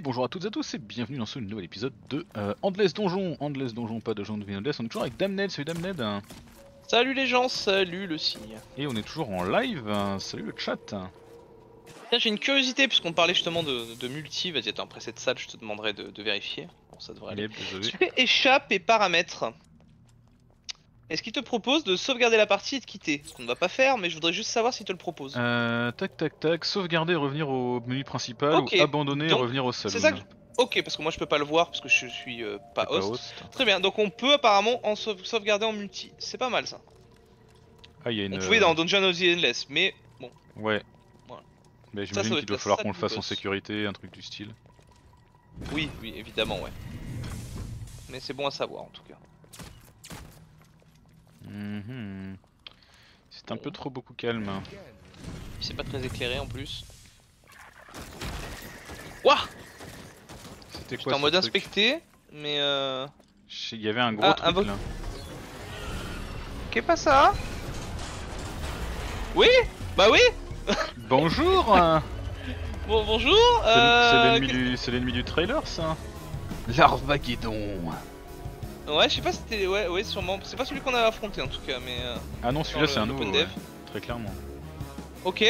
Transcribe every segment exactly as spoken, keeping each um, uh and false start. Et bonjour à toutes et à tous et bienvenue dans ce nouvel épisode de euh, Endless Dungeon. Endless Dungeon, pas de Donjon de l'Est, on est toujours avec Damn trois d, salut Damn trois d. Salut les gens, salut le signe. Et on est toujours en live, hein. Salut le chat. J'ai une curiosité puisqu'on parlait justement de, de multi, vas-y attends, après cette salle je te demanderai de, de vérifier. Bon, ça devrait aller. Tu fais échappe et paramètres. Est-ce qu'il te propose de sauvegarder la partie et de quitter? Ce qu'on ne va pas faire, mais je voudrais juste savoir s'il te le propose. Euh, tac tac tac, sauvegarder et revenir au menu principal, okay. Ou abandonner donc, et revenir au salon. C'est ça que... Ok, parce que moi je peux pas le voir parce que je suis euh, pas, host. pas host. Très bien, donc on peut apparemment en sauve sauvegarder en multi, c'est pas mal ça. Ah, y a une... On pouvait dans Dungeon of the Endless, mais bon. Ouais. Voilà. Mais j'imagine qu'il doit falloir qu'on le fasse en sécurité, un truc du style. Oui, oui, évidemment, ouais. Mais c'est bon à savoir en tout cas. Mmh. C'est un peu trop beaucoup calme. C'est pas très éclairé en plus. Wouah! C'était quoi? J'étais en mode inspecté, mais euh. Il y avait un gros ah, truc un bo... là. Qu'est pas ça? Oui! Bah oui! Bonjour! Bon, bonjour! Euh... C'est l'ennemi du... du trailer ça? Larvageddon! Ouais, je sais pas si c'était. Ouais, ouais, sûrement. C'est pas celui qu'on a affronté en tout cas, mais. Euh... Ah non, celui-là c'est un nouveau. Ouais. Très clairement. Ok,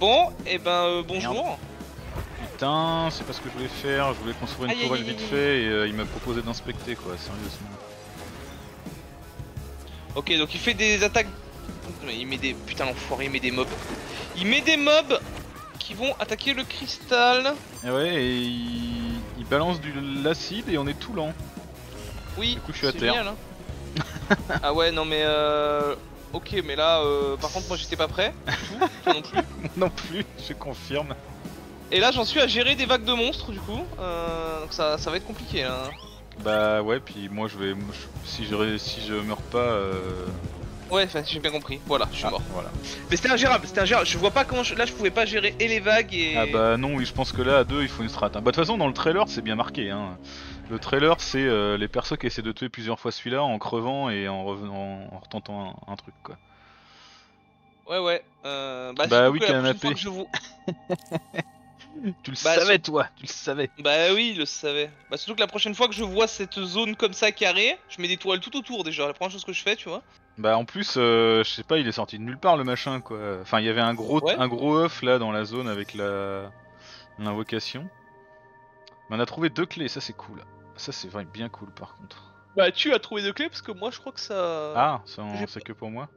bon, et eh ben euh, bonjour. Putain, c'est pas ce que je voulais faire. Je voulais construire une tourelle vite fait et euh, il m'a proposé d'inspecter quoi, sérieusement. Ok, donc il fait des attaques. Il met des. Putain, l'enfoiré, il met des mobs. Il met des mobs qui vont attaquer le cristal. Et ouais, et il, il balance de l'acide et on est tout lent. Oui, du coup, je suis à terre. Génial, hein. Ah ouais, non mais euh... Ok, mais là, euh... par contre, moi j'étais pas prêt. Toi non plus. Non plus, je confirme. Et là, j'en suis à gérer des vagues de monstres, du coup. Euh... Donc ça, ça va être compliqué, là. Bah ouais, puis moi je vais... Si je, si je meurs pas... Euh... Ouais, j'ai bien compris. Voilà, je suis ah, mort. Voilà. Mais c'était ingérable, c'était ingérable. Je vois pas comment... Je... Là, je pouvais pas gérer et les vagues et... Ah bah non, oui, je pense que là, à deux, il faut une strat. Hein. Bah de toute façon, dans le trailer, c'est bien marqué, hein. Le trailer, c'est euh, les persos qui essaient de tuer plusieurs fois celui-là en crevant et en revenant, en retentant un, un truc quoi. Ouais ouais. Euh, bah, bah oui, canapé. Je vous... tu le bah, savais sur... toi, tu le savais. Bah oui, le savais. Bah surtout que la prochaine fois que je vois cette zone comme ça carrée, je mets des toiles tout autour déjà. La première chose que je fais, tu vois. Bah en plus, euh, je sais pas, il est sorti de nulle part le machin quoi. Enfin, il y avait un gros, ouais. un gros œuf là dans la zone avec la l'invocation. Mais on a trouvé deux clés, ça c'est cool. Ça c'est vraiment bien cool par contre. Bah tu as trouvé deux clés parce que moi je crois que ça... Ah, c'est que pour moi?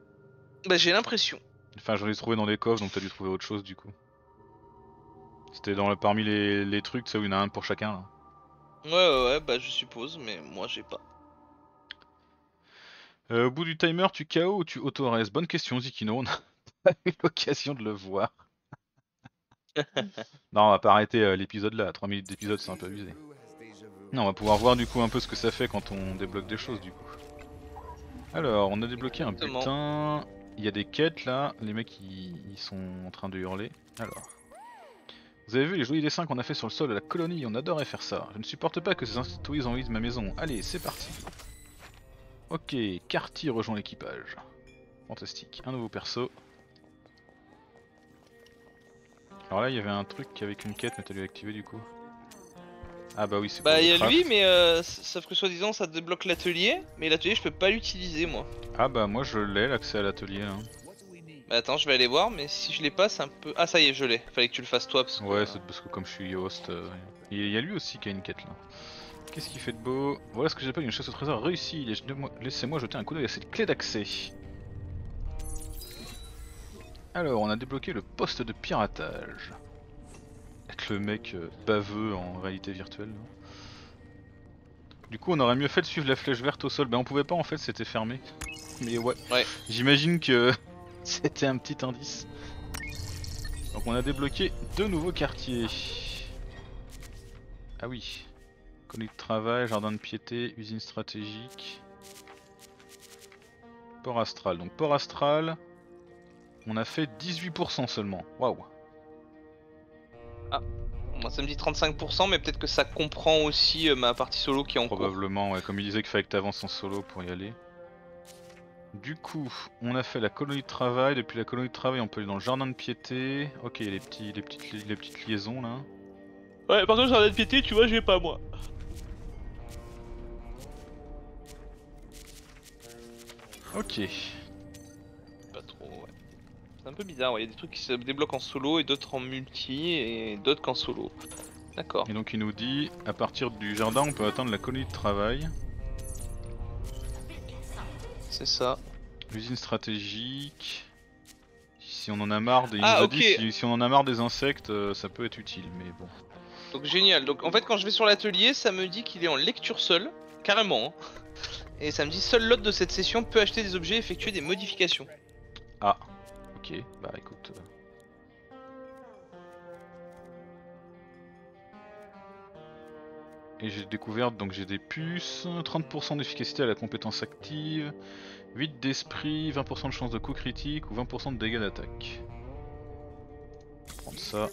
Bah j'ai l'impression. Enfin j'en ai trouvé dans des coffres donc t'as dû trouver autre chose du coup. C'était dans le... parmi les, les trucs, tu sais où il y en a un pour chacun là. Ouais ouais ouais, bah je suppose mais moi j'ai pas. Euh, au bout du timer tu K O ou tu auto-res? Bonne question Zikino, on n'a pas eu l'occasion de le voir. Non, on va pas arrêter euh, l'épisode là, trois minutes d'épisode c'est un peu abusé. Non, on va pouvoir voir du coup un peu ce que ça fait quand on débloque des choses du coup. Alors, on a débloqué un putain, il y a des quêtes là, les mecs ils, ils sont en train de hurler. Alors, vous avez vu les jolis dessins qu'on a fait sur le sol de la colonie, on adorait faire ça. Je ne supporte pas que ces instituts envahissent ma maison, allez c'est parti. Ok, Carty rejoint l'équipage. Fantastique, un nouveau perso. Alors là il y avait un truc avec une quête mais t'as dû l'activer du coup. Ah bah oui c'est Bah il y a lui mais euh, sauf que soi-disant ça débloque l'atelier, mais l'atelier je peux pas l'utiliser moi. Ah bah moi je l'ai l'accès à l'atelier là. Bah attends je vais aller voir mais si je l'ai pas c'est un peu... Ah ça y est je l'ai, fallait que tu le fasses toi parce que... Ouais c'est parce que comme je suis host... Euh... Il y a lui aussi qui a une quête là. Qu'est-ce qu'il fait de beau? Voilà ce que j'appelle une chasse au trésor réussie, laissez-moi jeter un coup d'œil à cette clé d'accès. Alors, on a débloqué le poste de piratage. Avec le mec euh, baveux en réalité virtuelle. Du coup, on aurait mieux fait de suivre la flèche verte au sol. Ben, on pouvait pas en fait, c'était fermé. Mais ouais, ouais. J'imagine que c'était un petit indice. Donc, on a débloqué deux nouveaux quartiers. Ah oui. Colonie de travail, jardin de piété, usine stratégique. Port astral. Donc, port astral... On a fait dix-huit pour cent seulement, waouh. Ah, moi ça me dit trente-cinq pour cent mais peut-être que ça comprend aussi euh, ma partie solo qui est en cours. Probablement, ouais, comme il disait qu'il fallait que tu avances en solo pour y aller. Du coup, on a fait la colonie de travail, depuis la colonie de travail on peut aller dans le jardin de piété. Ok, il y a les, petits, les, petites, les petites liaisons là. Ouais, par contre, sur un N P C, tu vois, je vais pas moi. Ok. Pas trop, ouais. C'est un peu bizarre, ouais. Il y a des trucs qui se débloquent en solo et d'autres en multi et d'autres qu'en solo. D'accord. Et donc, il nous dit à partir du jardin, on peut atteindre la colonie de travail. C'est ça. L'usine stratégique. Si on en a marre des, ah, okay. dit, si, si on en a marre des insectes, euh, ça peut être utile, mais bon. Donc génial. Donc en fait, quand je vais sur l'atelier, ça me dit qu'il est en lecture seule, carrément. Hein. Et ça me dit seul l'hôte de cette session peut acheter des objets, effectuer des modifications. Ah. Ok. Bah écoute. Euh... Et j'ai découvert donc j'ai des puces, trente pour cent d'efficacité à la compétence active, huit d'esprit, vingt pour cent de chance de coup critique ou vingt pour cent de dégâts d'attaque. Je vais prendre ça.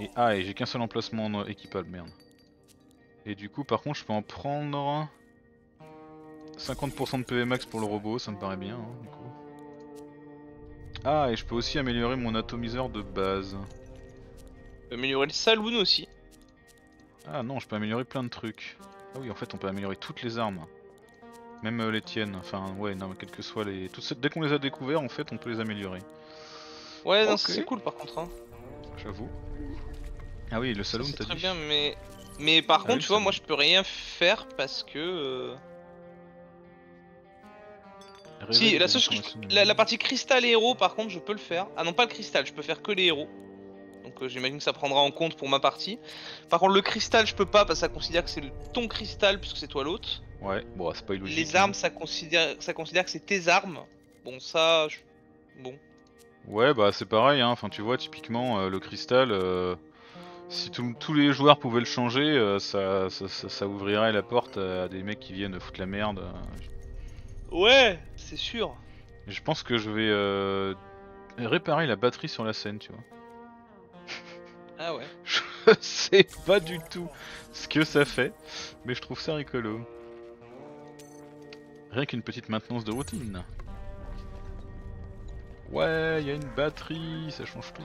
Et ah, et j'ai qu'un seul emplacement équipable, merde. Et du coup, par contre, je peux en prendre cinquante pour cent de P V max pour le robot, ça me paraît bien. Hein, du coup. Ah, et je peux aussi améliorer mon atomiseur de base. Je peux améliorer le saloon aussi. Ah non, je peux améliorer plein de trucs. Ah oui, en fait, on peut améliorer toutes les armes. Même euh, les tiennes. Enfin, ouais, non, quelles que soient les... Toutes ces... Dès qu'on les a découverts, en fait, on peut les améliorer. Ouais, okay. Non, c'est cool, par contre. Hein. J'avoue. Ah oui, le saloon, t'as dit. Très bien, mais... Mais par ah contre, oui, tu vois, moi, je peux rien faire parce que... Réveille si, la, seule chose que la, la partie cristal et héros, par contre, je peux le faire. Ah non, pas le cristal, je peux faire que les héros. Donc euh, j'imagine que ça prendra en compte pour ma partie. Par contre le cristal je peux pas parce que ça considère que c'est ton cristal puisque c'est toi l'autre. Ouais, bon c'est pas illogique. Les armes ça considère, ça considère que c'est tes armes. Bon ça... Je... Bon. Ouais bah c'est pareil hein, enfin tu vois typiquement euh, le cristal... Euh, si tout, tous les joueurs pouvaient le changer, euh, ça, ça, ça, ça ouvrirait la porte à des mecs qui viennent foutre la merde. Euh... Ouais, c'est sûr. Je pense que je vais euh, réparer la batterie sur la scène tu vois. Ah ouais. Je sais pas du tout ce que ça fait, mais je trouve ça rigolo. Rien qu'une petite maintenance de routine. Ouais, il y a une batterie, ça change tout.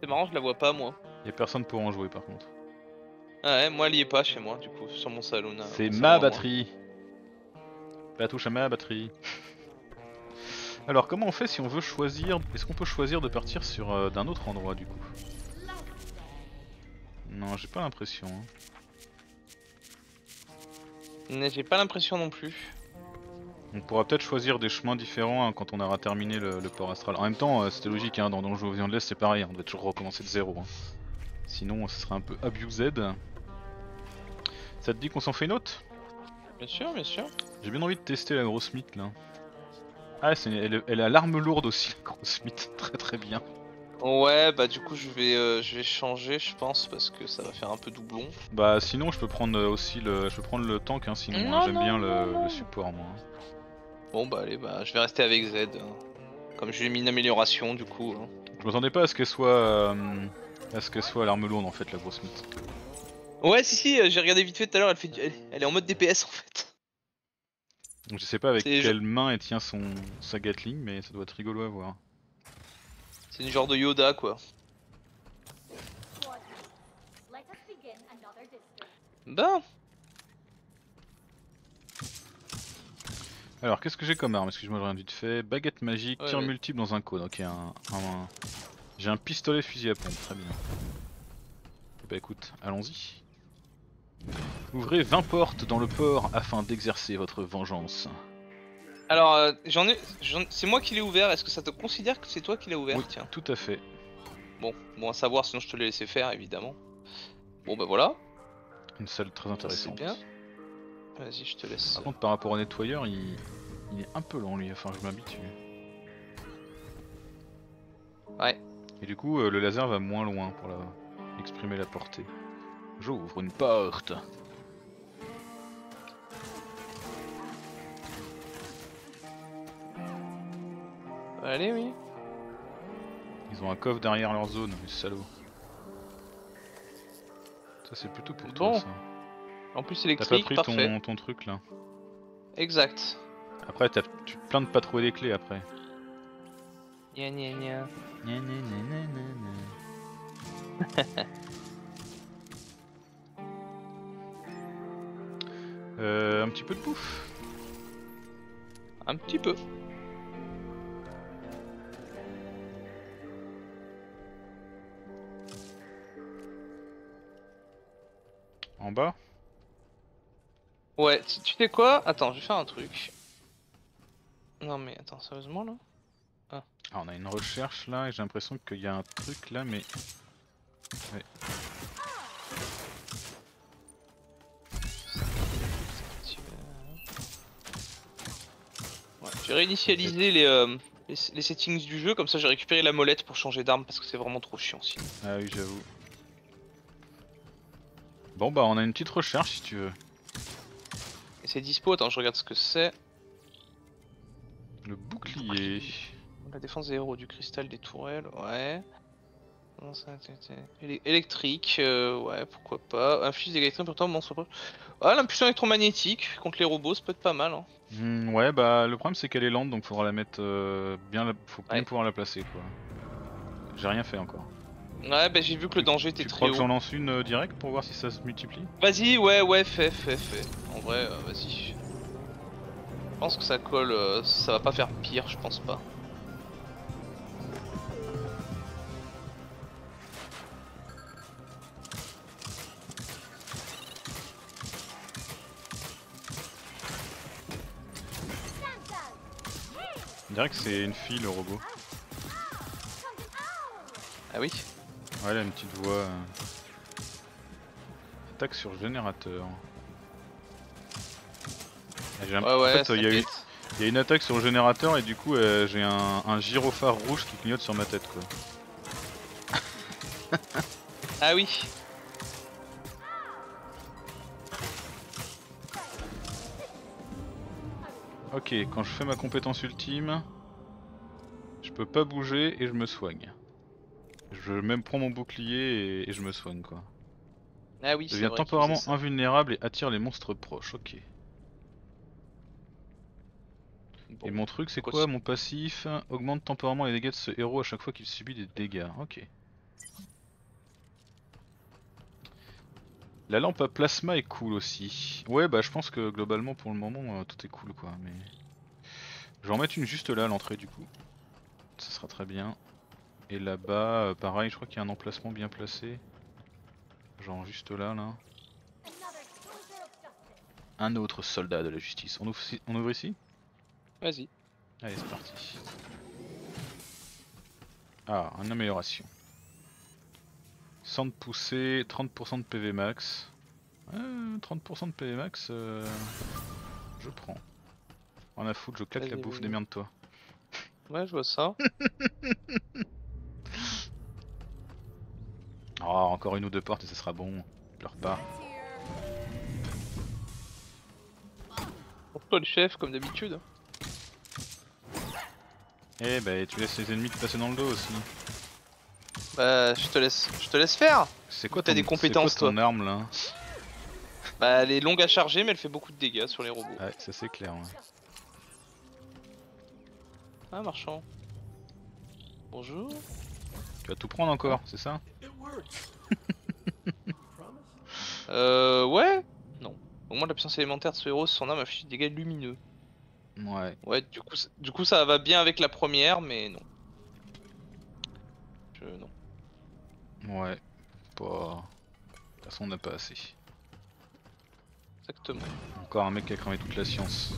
C'est marrant, je la vois pas moi. Y'a personne pour en jouer par contre. Ah ouais, moi elle y est pas chez moi du coup, sur mon salon. C'est ma batterie. La touche à ma batterie. Alors comment on fait si on veut choisir, est-ce qu'on peut choisir de partir sur euh, d'un autre endroit du coup? Non, j'ai pas l'impression. Hein. J'ai pas l'impression non plus. On pourra peut-être choisir des chemins différents hein, quand on aura terminé le, le port astral. En même temps, euh, c'était logique, hein, dans Donjon de l'Est c'est pareil, hein, on devait toujours recommencer de zéro. Hein. Sinon, ce serait un peu abused. Ça te dit qu'on s'en fait une autre? Bien sûr, bien sûr. J'ai bien envie de tester la grosse mythe là. Ah, c'est une... elle, elle a l'arme lourde aussi, la grosse mythe. Très très bien. Ouais bah du coup je vais euh, je vais changer je pense parce que ça va faire un peu doublon. Bah sinon je peux prendre aussi le je peux prendre le tank hein, sinon hein, j'aime bien non, le, non. le support moi. Bon bah allez bah je vais rester avec Z hein. Comme je lui ai mis une amélioration du coup. Hein. Je m'attendais pas à ce qu'elle soit euh, à ce qu'elle soit l'arme lourde en fait la grosse mythe. Ouais si si j'ai regardé vite fait tout à l'heure elle fait du... elle est en mode D P S en fait. Donc je sais pas avec quelle je... main elle tient son sa Gatling mais ça doit être rigolo à voir. C'est une genre de Yoda quoi. Bon. Alors qu'est-ce que j'ai comme arme? Excuse-moi j'ai rien vite fait. Baguette magique, ouais, tir ouais. multiple dans un cône. Ok un, un, un... J'ai un pistolet fusil à pompe, très bien. Bah écoute, allons-y. Ouvrez vingt portes dans le port afin d'exercer votre vengeance. Alors, euh, j'en ai, c'est moi qui l'ai ouvert, est-ce que ça te considère que c'est toi qui l'as ouvert? Oui, tiens. Tout à fait. Bon, bon à savoir, sinon je te l'ai laissé faire, évidemment. Bon bah voilà. Une salle très intéressante. Vas-y, je te laisse. Par contre, par rapport au nettoyeur, il, il est un peu lent lui, enfin je m'habitue. Ouais. Et du coup, euh, le laser va moins loin pour la... exprimer la portée. J'ouvre une porte. Allez, oui. Ils ont un coffre derrière leur zone, les salauds. Ça, c'est plutôt pour bon. Toi, ça. En plus, électrique, parfait. T'as pas pris ton, ton truc, là. Exact. Après, t'as plein de pas trouver les clés, après. Gna gna gna. Gna gna gna gna gna. euh, un petit peu de bouffe. Un petit peu. En bas? Ouais, tu sais quoi? Attends, je vais faire un truc. Non mais attends, sérieusement là? Ah. Ah, on a une recherche là et j'ai l'impression qu'il y a un truc là mais... Ouais. Ouais, j'ai réinitialisé les, euh, les, les settings du jeu, comme ça j'ai récupéré la molette pour changer d'arme parce que c'est vraiment trop chiant sinon. Ah oui, j'avoue. Bon bah on a une petite recherche si tu veux. Et c'est dispo, attends je regarde ce que c'est. Le bouclier. La défense des héros, du cristal, des tourelles, ouais. Non, ça, Éle électrique, euh, ouais pourquoi pas. Inflige des électrons pourtant, bon c'est pas... Ah l'impulsion électromagnétique contre les robots, ça peut être pas mal hein. Mmh, ouais bah le problème c'est qu'elle est lente donc faudra la mettre euh, bien, la... faut bien ouais. pouvoir la placer quoi. J'ai rien fait encore. Ouais bah j'ai vu que le danger était très haut. Tu crois que j'en lance une euh, direct pour voir si ça se multiplie? Vas-y ouais ouais fais fais fais. En vrai euh, vas-y. Je pense que ça colle, euh, ça va pas faire pire je pense pas. On dirait que c'est une fille le robot. Ah oui? Ouais, elle a une petite voix. Euh... Attaque sur générateur. Et ouais, ouais, en fait, il euh, y, y a une attaque sur le générateur et du coup, euh, j'ai un, un gyrophare rouge qui clignote sur ma tête quoi. Ah oui! Ok, quand je fais ma compétence ultime, je peux pas bouger et je me soigne. Je même prends mon bouclier et, et je me soigne quoi. Ah oui, je deviens temporairement invulnérable et attire les monstres proches, ok. Bon, et mon truc c'est quoi, quoi mon passif augmente temporairement les dégâts de ce héros à chaque fois qu'il subit des dégâts, ok. La lampe à plasma est cool aussi. Ouais bah je pense que globalement pour le moment euh, tout est cool quoi mais... Je vais en mettre une juste là à l'entrée du coup. Ça sera très bien. Et là-bas, euh, pareil, je crois qu'il y a un emplacement bien placé. Genre juste là, là. Un autre soldat de la justice. On ouvre, si on ouvre ici? Vas-y. Allez, c'est parti. Ah, une amélioration. cent de poussée, trente pour cent de P V max. Euh, trente pour cent de P V max, euh, je prends. On a foutu, je claque la bouffe, démerde-toi. Ouais, je vois ça. Oh, encore une ou deux portes et ça sera bon. Pleure pas. Pour toi le chef, comme d'habitude. Eh bah, tu laisses les ennemis te passer dans le dos aussi. Bah, je te laisse, je te laisse faire. C'est quoi t'as des compétences quoi, ton toi ton arme là? Bah, elle est longue à charger mais elle fait beaucoup de dégâts sur les robots. Ouais, ça c'est clair. Ouais. Ah, marchand. Bonjour. Tu vas tout prendre encore, c'est ça? euh... Ouais. Non. Au moins la puissance élémentaire de ce héros, son âme affiche des dégâts lumineux. Ouais. Ouais, du coup, du coup ça va bien avec la première, mais non. Je... non. Ouais. Pas... De toute façon, on n'a pas assez. Exactement. Encore un mec qui a cramé toute la science.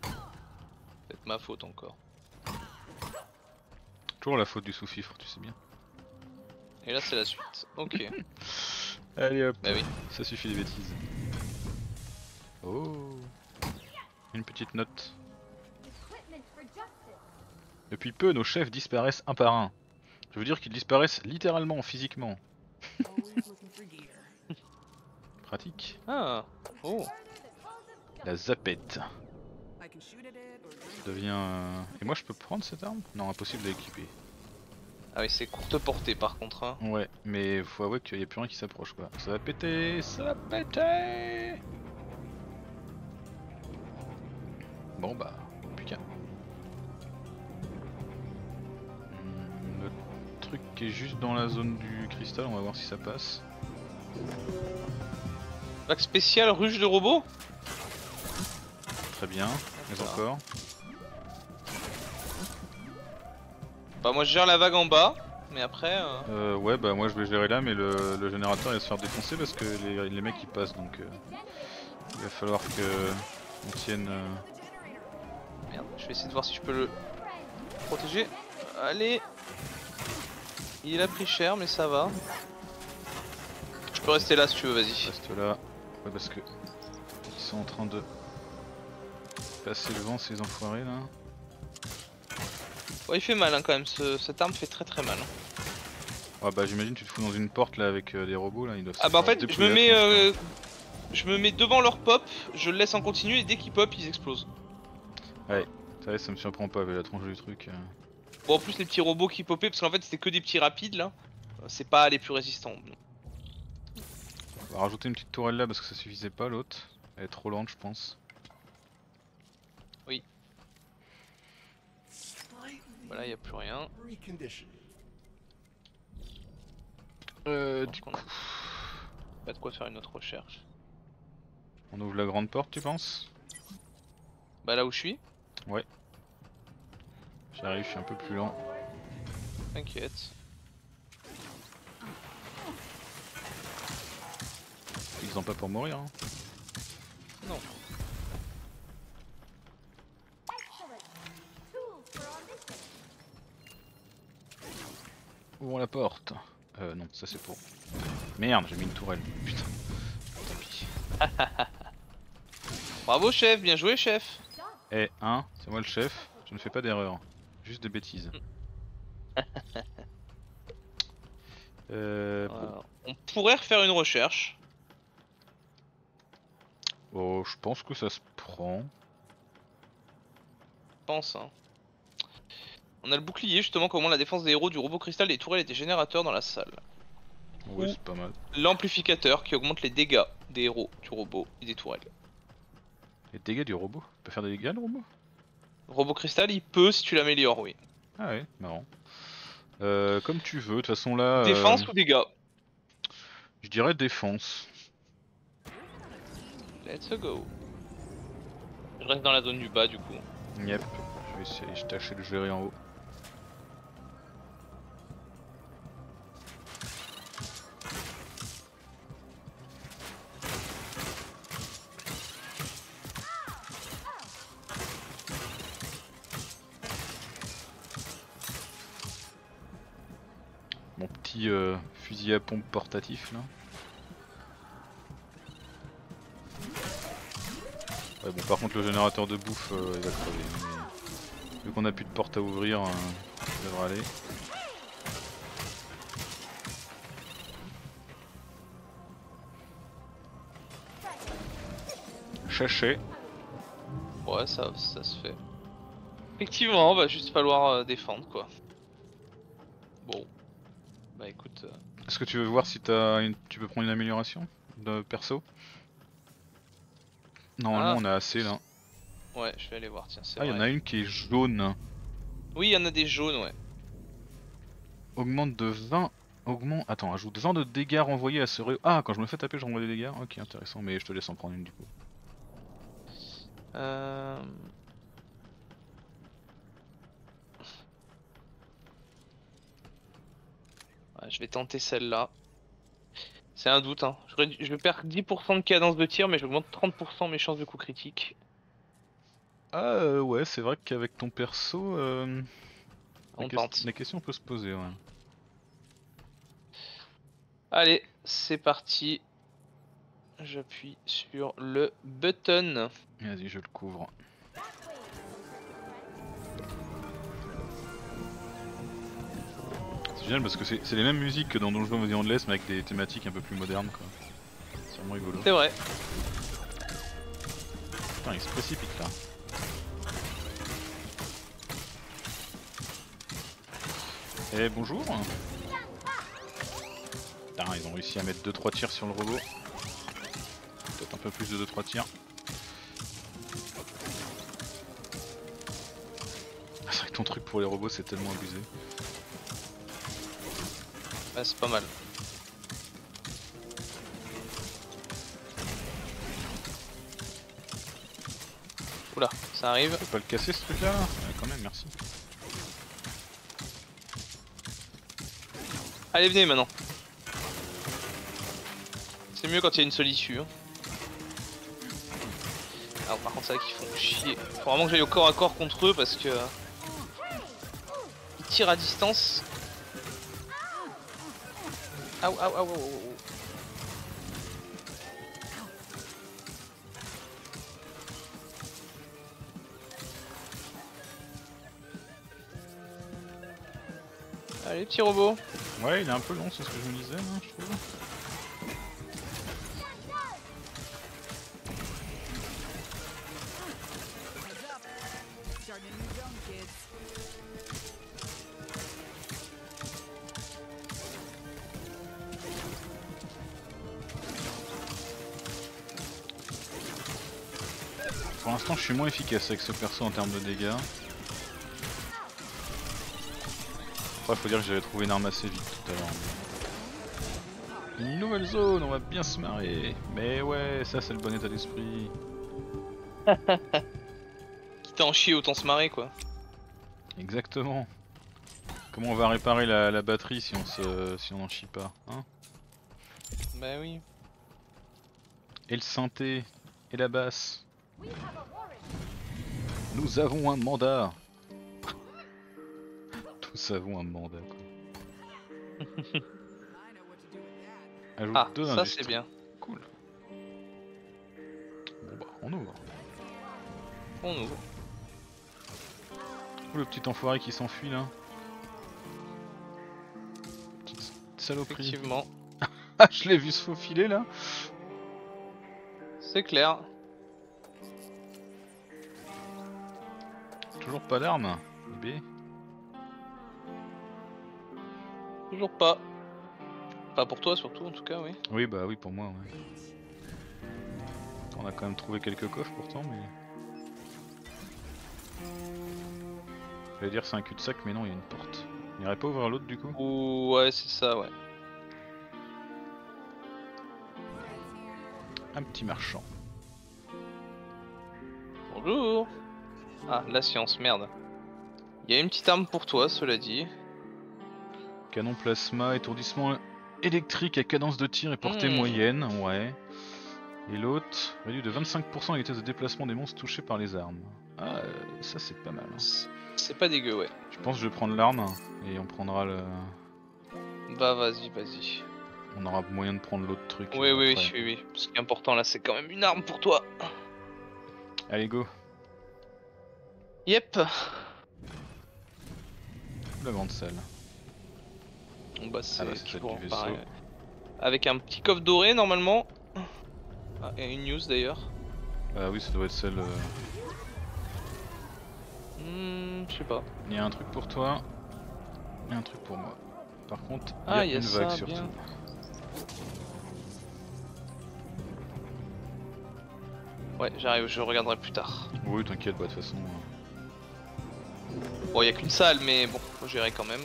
Peut-être ma faute encore. Toujours la faute du sous-fifre, tu sais bien. Et là c'est la suite, ok. Allez hop, bah oui. Ça suffit des bêtises. Oh, une petite note. Depuis peu, nos chefs disparaissent un par un. Je veux dire qu'ils disparaissent littéralement, physiquement. Pratique. Ah, oh. La zapette. Je deviens... Euh... Et moi je peux prendre cette arme? Non, impossible d'équiper. Ah oui, c'est courte portée par contre hein. Ouais, mais faut avouer qu'il n'y a plus rien qui s'approche quoi. Ça va péter, ça va péter. Bon bah, plus qu'à. Le truc qui est juste dans la zone du cristal, on va voir si ça passe. Vague spéciale ruche de robots. Très bien, mais encore. Bah moi je gère la vague en bas, mais après... Euh... Euh, ouais bah moi je vais gérer là, mais le, le générateur il va se faire défoncer parce que les, les mecs ils passent, donc euh, il va falloir que on tienne... Euh... Merde, je vais essayer de voir si je peux le protéger. Allez. Il a pris cher mais ça va. Je peux rester là si tu veux, vas-y. Reste là, ouais parce que ils sont en train de passer le vent ces enfoirés là. Ouais il fait mal hein, quand même, ce... cette arme fait très très mal. Ah bah j'imagine tu te fous dans une porte là avec euh, des robots là, ils doivent... Ah bah en fait je me mets euh... je me mets devant leur pop, je le laisse en continu et dès qu'ils pop ils explosent. Ouais, ça, ça me surprend pas avec la tronche du truc. Euh... Bon en plus les petits robots qui popaient parce qu'en fait c'était que des petits rapides là, c'est pas les plus résistants. On va rajouter une petite tourelle là parce que ça suffisait pas l'autre, elle est trop lente je pense. Oui. Voilà, y a plus rien. Euh, du coup... Pas de quoi faire une autre recherche. On ouvre la grande porte tu penses? Bah là où je suis. Ouais. J'arrive, je suis un peu plus lent. T'inquiète. Ils ont pas pour mourir. Hein. Non. Ouvrons la porte. Euh non, ça c'est pour... Merde, j'ai mis une tourelle. Putain. Tant pis. Bravo chef, bien joué chef. Eh, hein, c'est moi le chef, je ne fais pas d'erreur. Juste des bêtises. euh, bon. On pourrait refaire une recherche. Oh, je pense que ça se prend. Je pense. Hein. On a le bouclier, justement, comment la défense des héros, du robot cristal, des tourelles et des générateurs dans la salle. Ouais, c'est pas mal. L'amplificateur qui augmente les dégâts des héros, du robot et des tourelles. Les dégâts du robot? Il peut faire des dégâts le robot? Robot cristal, il peut si tu l'améliores, oui. Ah ouais, marrant. Euh, comme tu veux, de toute façon là... Défense euh... ou dégâts? Je dirais défense. Let's go. Je reste dans la zone du bas du coup. Yep, je vais essayer, je tâche de gérer en haut. Euh, fusil à pompe portatif là. Ouais bon par contre le générateur de bouffe euh, il va crever mais... vu qu'on a plus de porte à ouvrir euh, ça devrait aller. Chachet. Ouais ça, ça se fait. Effectivement va bah, juste falloir euh, défendre quoi. Bon. Bah écoute... Euh... Est-ce que tu veux voir si t'as une... tu peux prendre une amélioration de perso? Normalement ah, on a assez là. Ouais je vais aller voir tiens c'est... Ah il y en a une qui est jaune. Oui il y en a des jaunes ouais. Augmente de vingt... Augmente... Attends ajoute vingt de dégâts renvoyés à ce... Ah quand je me fais taper je renvoie des dégâts. Ok intéressant mais je te laisse en prendre une du coup. Euh... Je vais tenter celle-là. C'est un doute hein. Je, je vais perdre dix pour cent de cadence de tir mais j'augmente trente pour cent mes chances de coup critique. Ah euh, ouais c'est vrai qu'avec ton perso euh, on tente. La question peut se poser ouais. Allez c'est parti. J'appuie sur le button. Vas-y je le couvre. Parce que c'est les mêmes musiques que dans Donjon de l'Est mais avec des thématiques un peu plus modernes quoi. C'est vraiment rigolo. C'est vrai. Putain il se précipite là. Eh bonjour. Putain ils ont réussi à mettre deux trois tirs sur le robot. Peut-être un peu plus de deux trois tirs. C'est vrai que ton truc pour les robots c'est tellement abusé. Ouais, c'est pas mal. Oula, ça arrive. Je peux pas le casser ce truc là, ouais, quand même, merci. Allez, venez maintenant. C'est mieux quand il y a une seule issue. Hein. Alors par contre c'est là qu'ils font chier. Faut vraiment que j'aille au corps à corps contre eux parce que... Ils tirent à distance. Aou aou aou aou. Allez petit robot. Ouais il est un peu long c'est ce que je me disais hein, je trouve. Pour l'instant je suis moins efficace avec ce perso en termes de dégâts. Après faut dire que j'avais trouvé une arme assez vite tout à l'heure. Une nouvelle zone, on va bien se marrer. Mais ouais, ça c'est le bon état d'esprit. Quitte à en chier autant se marrer quoi. Exactement. Comment on va réparer la, la batterie si on se, si on en chie pas hein. Bah oui. Et le synthé, et la basse. Nous avons un mandat. Tous avons un mandat quoi. Ajoute ah, deux ça c'est bien. Cool. Bon bah on ouvre. On ouvre. Ouh le petit enfoiré qui s'enfuit là. Petite saloperie. Effectivement. Je l'ai vu se faufiler là. C'est clair. Toujours pas d'arme, B. Toujours pas. Pas pour toi surtout en tout cas, oui. Oui bah oui pour moi, ouais. On a quand même trouvé quelques coffres pourtant, mais... J'allais dire c'est un cul-de-sac, mais non, il y a une porte. On irait pas ouvrir l'autre du coup? Ouh, ouais, c'est ça, ouais. Un petit marchand. Bonjour. Ah, la science, merde. Il y a une petite arme pour toi, cela dit. Canon plasma, étourdissement électrique à cadence de tir et portée mmh. moyenne, ouais. Et l'autre, réduit de vingt-cinq pour cent la vitesse de déplacement des monstres touchés par les armes. Ah, ça c'est pas mal. Hein. C'est pas dégueu, ouais. Je pense que je vais prendre l'arme et on prendra le... Bah vas-y, vas-y. On aura moyen de prendre l'autre truc. Oui, oui, oui, oui, oui. Ce qui est important là, c'est quand même une arme pour toi. Allez, go. Yep. La grande salle. Bon bah c'est ah bah, avec un petit coffre doré normalement. Ah, et une news d'ailleurs. Ah oui ça doit être celle... Euh... Mmh, je sais pas. Il y a un truc pour toi. Il y a un truc pour moi. Par contre, il ah, y, y a une vague ça, surtout. Bien. Ouais j'arrive, je regarderai plus tard. Oui t'inquiète, bah de toute façon... Bon, il n'y a qu'une salle, mais bon, faut gérer quand même.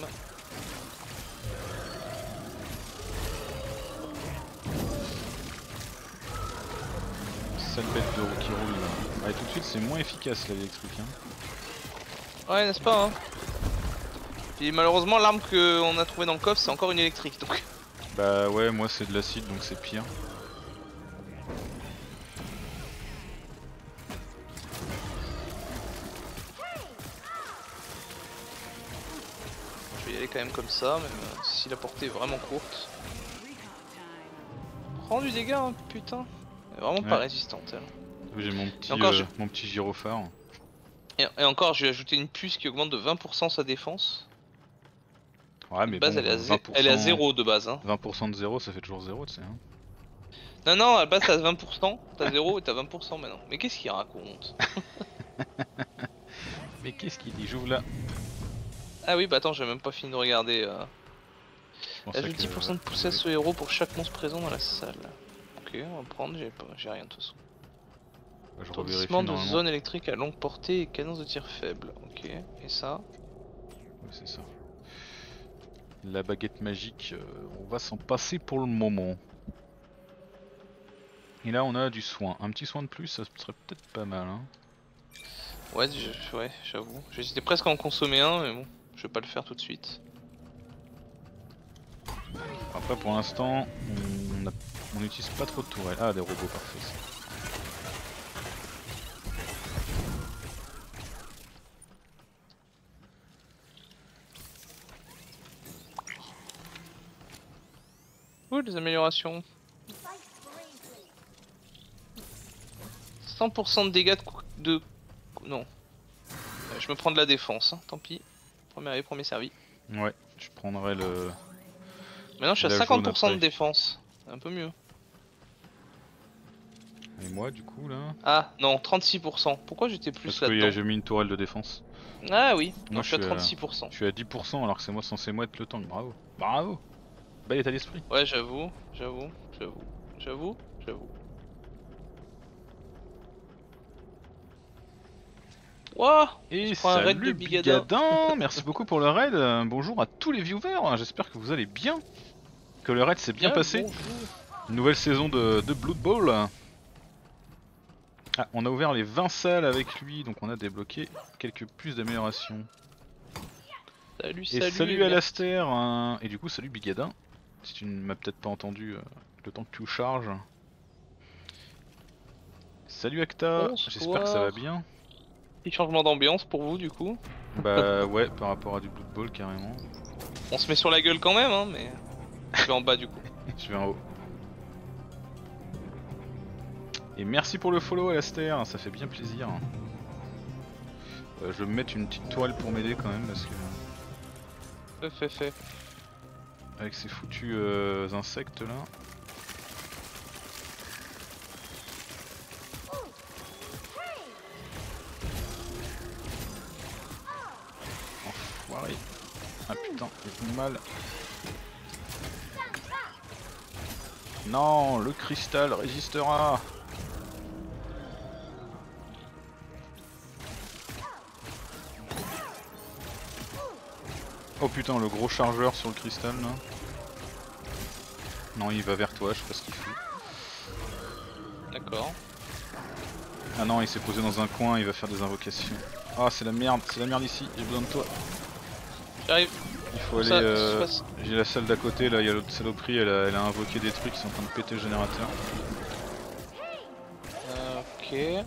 Sale bête de roue qui roule là. Ouais, tout de suite, c'est moins efficace là, l'électrique. Hein. Ouais, n'est-ce pas hein. Puis malheureusement, l'arme qu'on a trouvée dans le coffre, c'est encore une électrique donc. Bah ouais, moi c'est de l'acide donc c'est pire. Quand même comme ça, même si la portée est vraiment courte. Prends du dégât, hein, putain. Elle est vraiment ouais. Pas résistante. Oui, j'ai mon petit, encore, euh, je... mon petit gyrophare. Et, et encore, j'ai ajouté une puce qui augmente de vingt pour cent sa défense. Ouais, mais de base, bon, elle, est zé... elle est à zéro de base. Hein. vingt pour cent de zéro, ça fait toujours zéro, tu sais. Hein. Non, non, à la base, t'as vingt pour cent, t'as zéro et t'as vingt pour cent maintenant. Mais qu'est-ce qu'il raconte? Mais qu'est-ce qu'il dit? J'ouvre là. Ah oui bah attends j'ai même pas fini de regarder euh... Ajoute dix pour cent de poussée à ce héros pour chaque monstre présent dans la salle. Ok on va prendre, j'ai pas... rien de toute façon. Étourdissement de zone électrique à longue portée et cadence de tir faible. Ok et ça ouais, c'est ça. La baguette magique, on va s'en passer pour le moment. Et là on a du soin, un petit soin de plus ça serait peut-être pas mal hein. Ouais, je, ouais j'avoue, j'hésitais presque à en consommer un mais bon, je vais pas le faire tout de suite. Après pour l'instant on a... on n'utilise pas trop de tourelles, ah des robots parfaits ça. Ouh des améliorations. cent pour cent de dégâts de... de... non. Euh, je me prends de la défense, hein. Tant pis. Premier arrivé, premier servi. Ouais, je prendrai le... Maintenant je suis à cinquante pour cent de défense. Un peu mieux. Et moi du coup là... Ah non, trente-six pour cent. Pourquoi j'étais plus là-dedans ? Parce que j'ai mis une tourelle de défense. Ah oui, moi, non, je, je suis à trente-six pour cent. À... Je suis à dix pour cent alors que c'est moi censé moi être le tank, bravo. Bravo. Bel état d'esprit. Ouais j'avoue, j'avoue, j'avoue, j'avoue, j'avoue. Wow, et salut Bigadin, merci beaucoup pour le raid, bonjour à tous les viewers, j'espère que vous allez bien, que le raid s'est bien, bien passé, nouvelle saison de, de Blood Bowl. Ah, on a ouvert les vingt salles avec lui, donc on a débloqué quelques puces d'amélioration. Salut, salut, et salut Alastair, hein, et du coup salut Bigadin, si tu ne m'as peut-être pas entendu euh, le temps que tu charges. Salut Acta, bon, j'espère que ça va bien. Petit changement d'ambiance pour vous du coup. Bah ouais, par rapport à du Blood Bowl carrément. On se met sur la gueule quand même hein, mais... Je vais en bas du coup. Je vais en haut. Et merci pour le follow Alastair, ça fait bien plaisir. Euh, je vais me mettre une petite toile pour m'aider quand même parce que... Fait fait. Avec ces foutus euh, insectes là. Ah putain, j'ai mal. Non, le cristal résistera. Oh putain, le gros chargeur sur le cristal là. Non, il va vers toi, je sais pas ce qu'il fait. D'accord. Ah non, il s'est posé dans un coin, il va faire des invocations. Ah, c'est la merde, c'est la merde ici, j'ai besoin de toi. J'arrive. Il faut aller. Euh, J'ai la salle d'à côté, là il y a l'autre saloperie, elle a, elle a invoqué des trucs qui sont en train de péter le générateur. Ok. Ouais,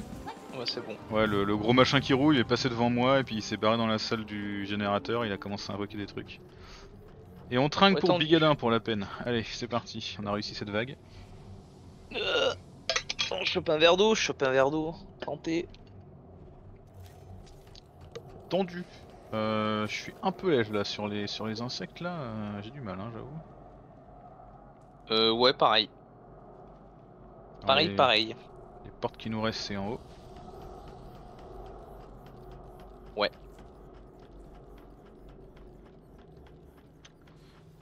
c'est bon. Ouais, le, le gros machin qui roule, il est passé devant moi et puis il s'est barré dans la salle du générateur, il a commencé à invoquer des trucs. Et on trinque ouais, pour Bigadin pour la peine. Allez, c'est parti, on a réussi cette vague. Euh, je chope un verre d'eau, je chope un verre d'eau. Tenté. Tendu. Euh, je suis un peu lèche là sur les sur les insectes là, euh, j'ai du mal hein, j'avoue. Euh ouais pareil. Pareil les... pareil. Les portes qui nous restent c'est en haut. Ouais.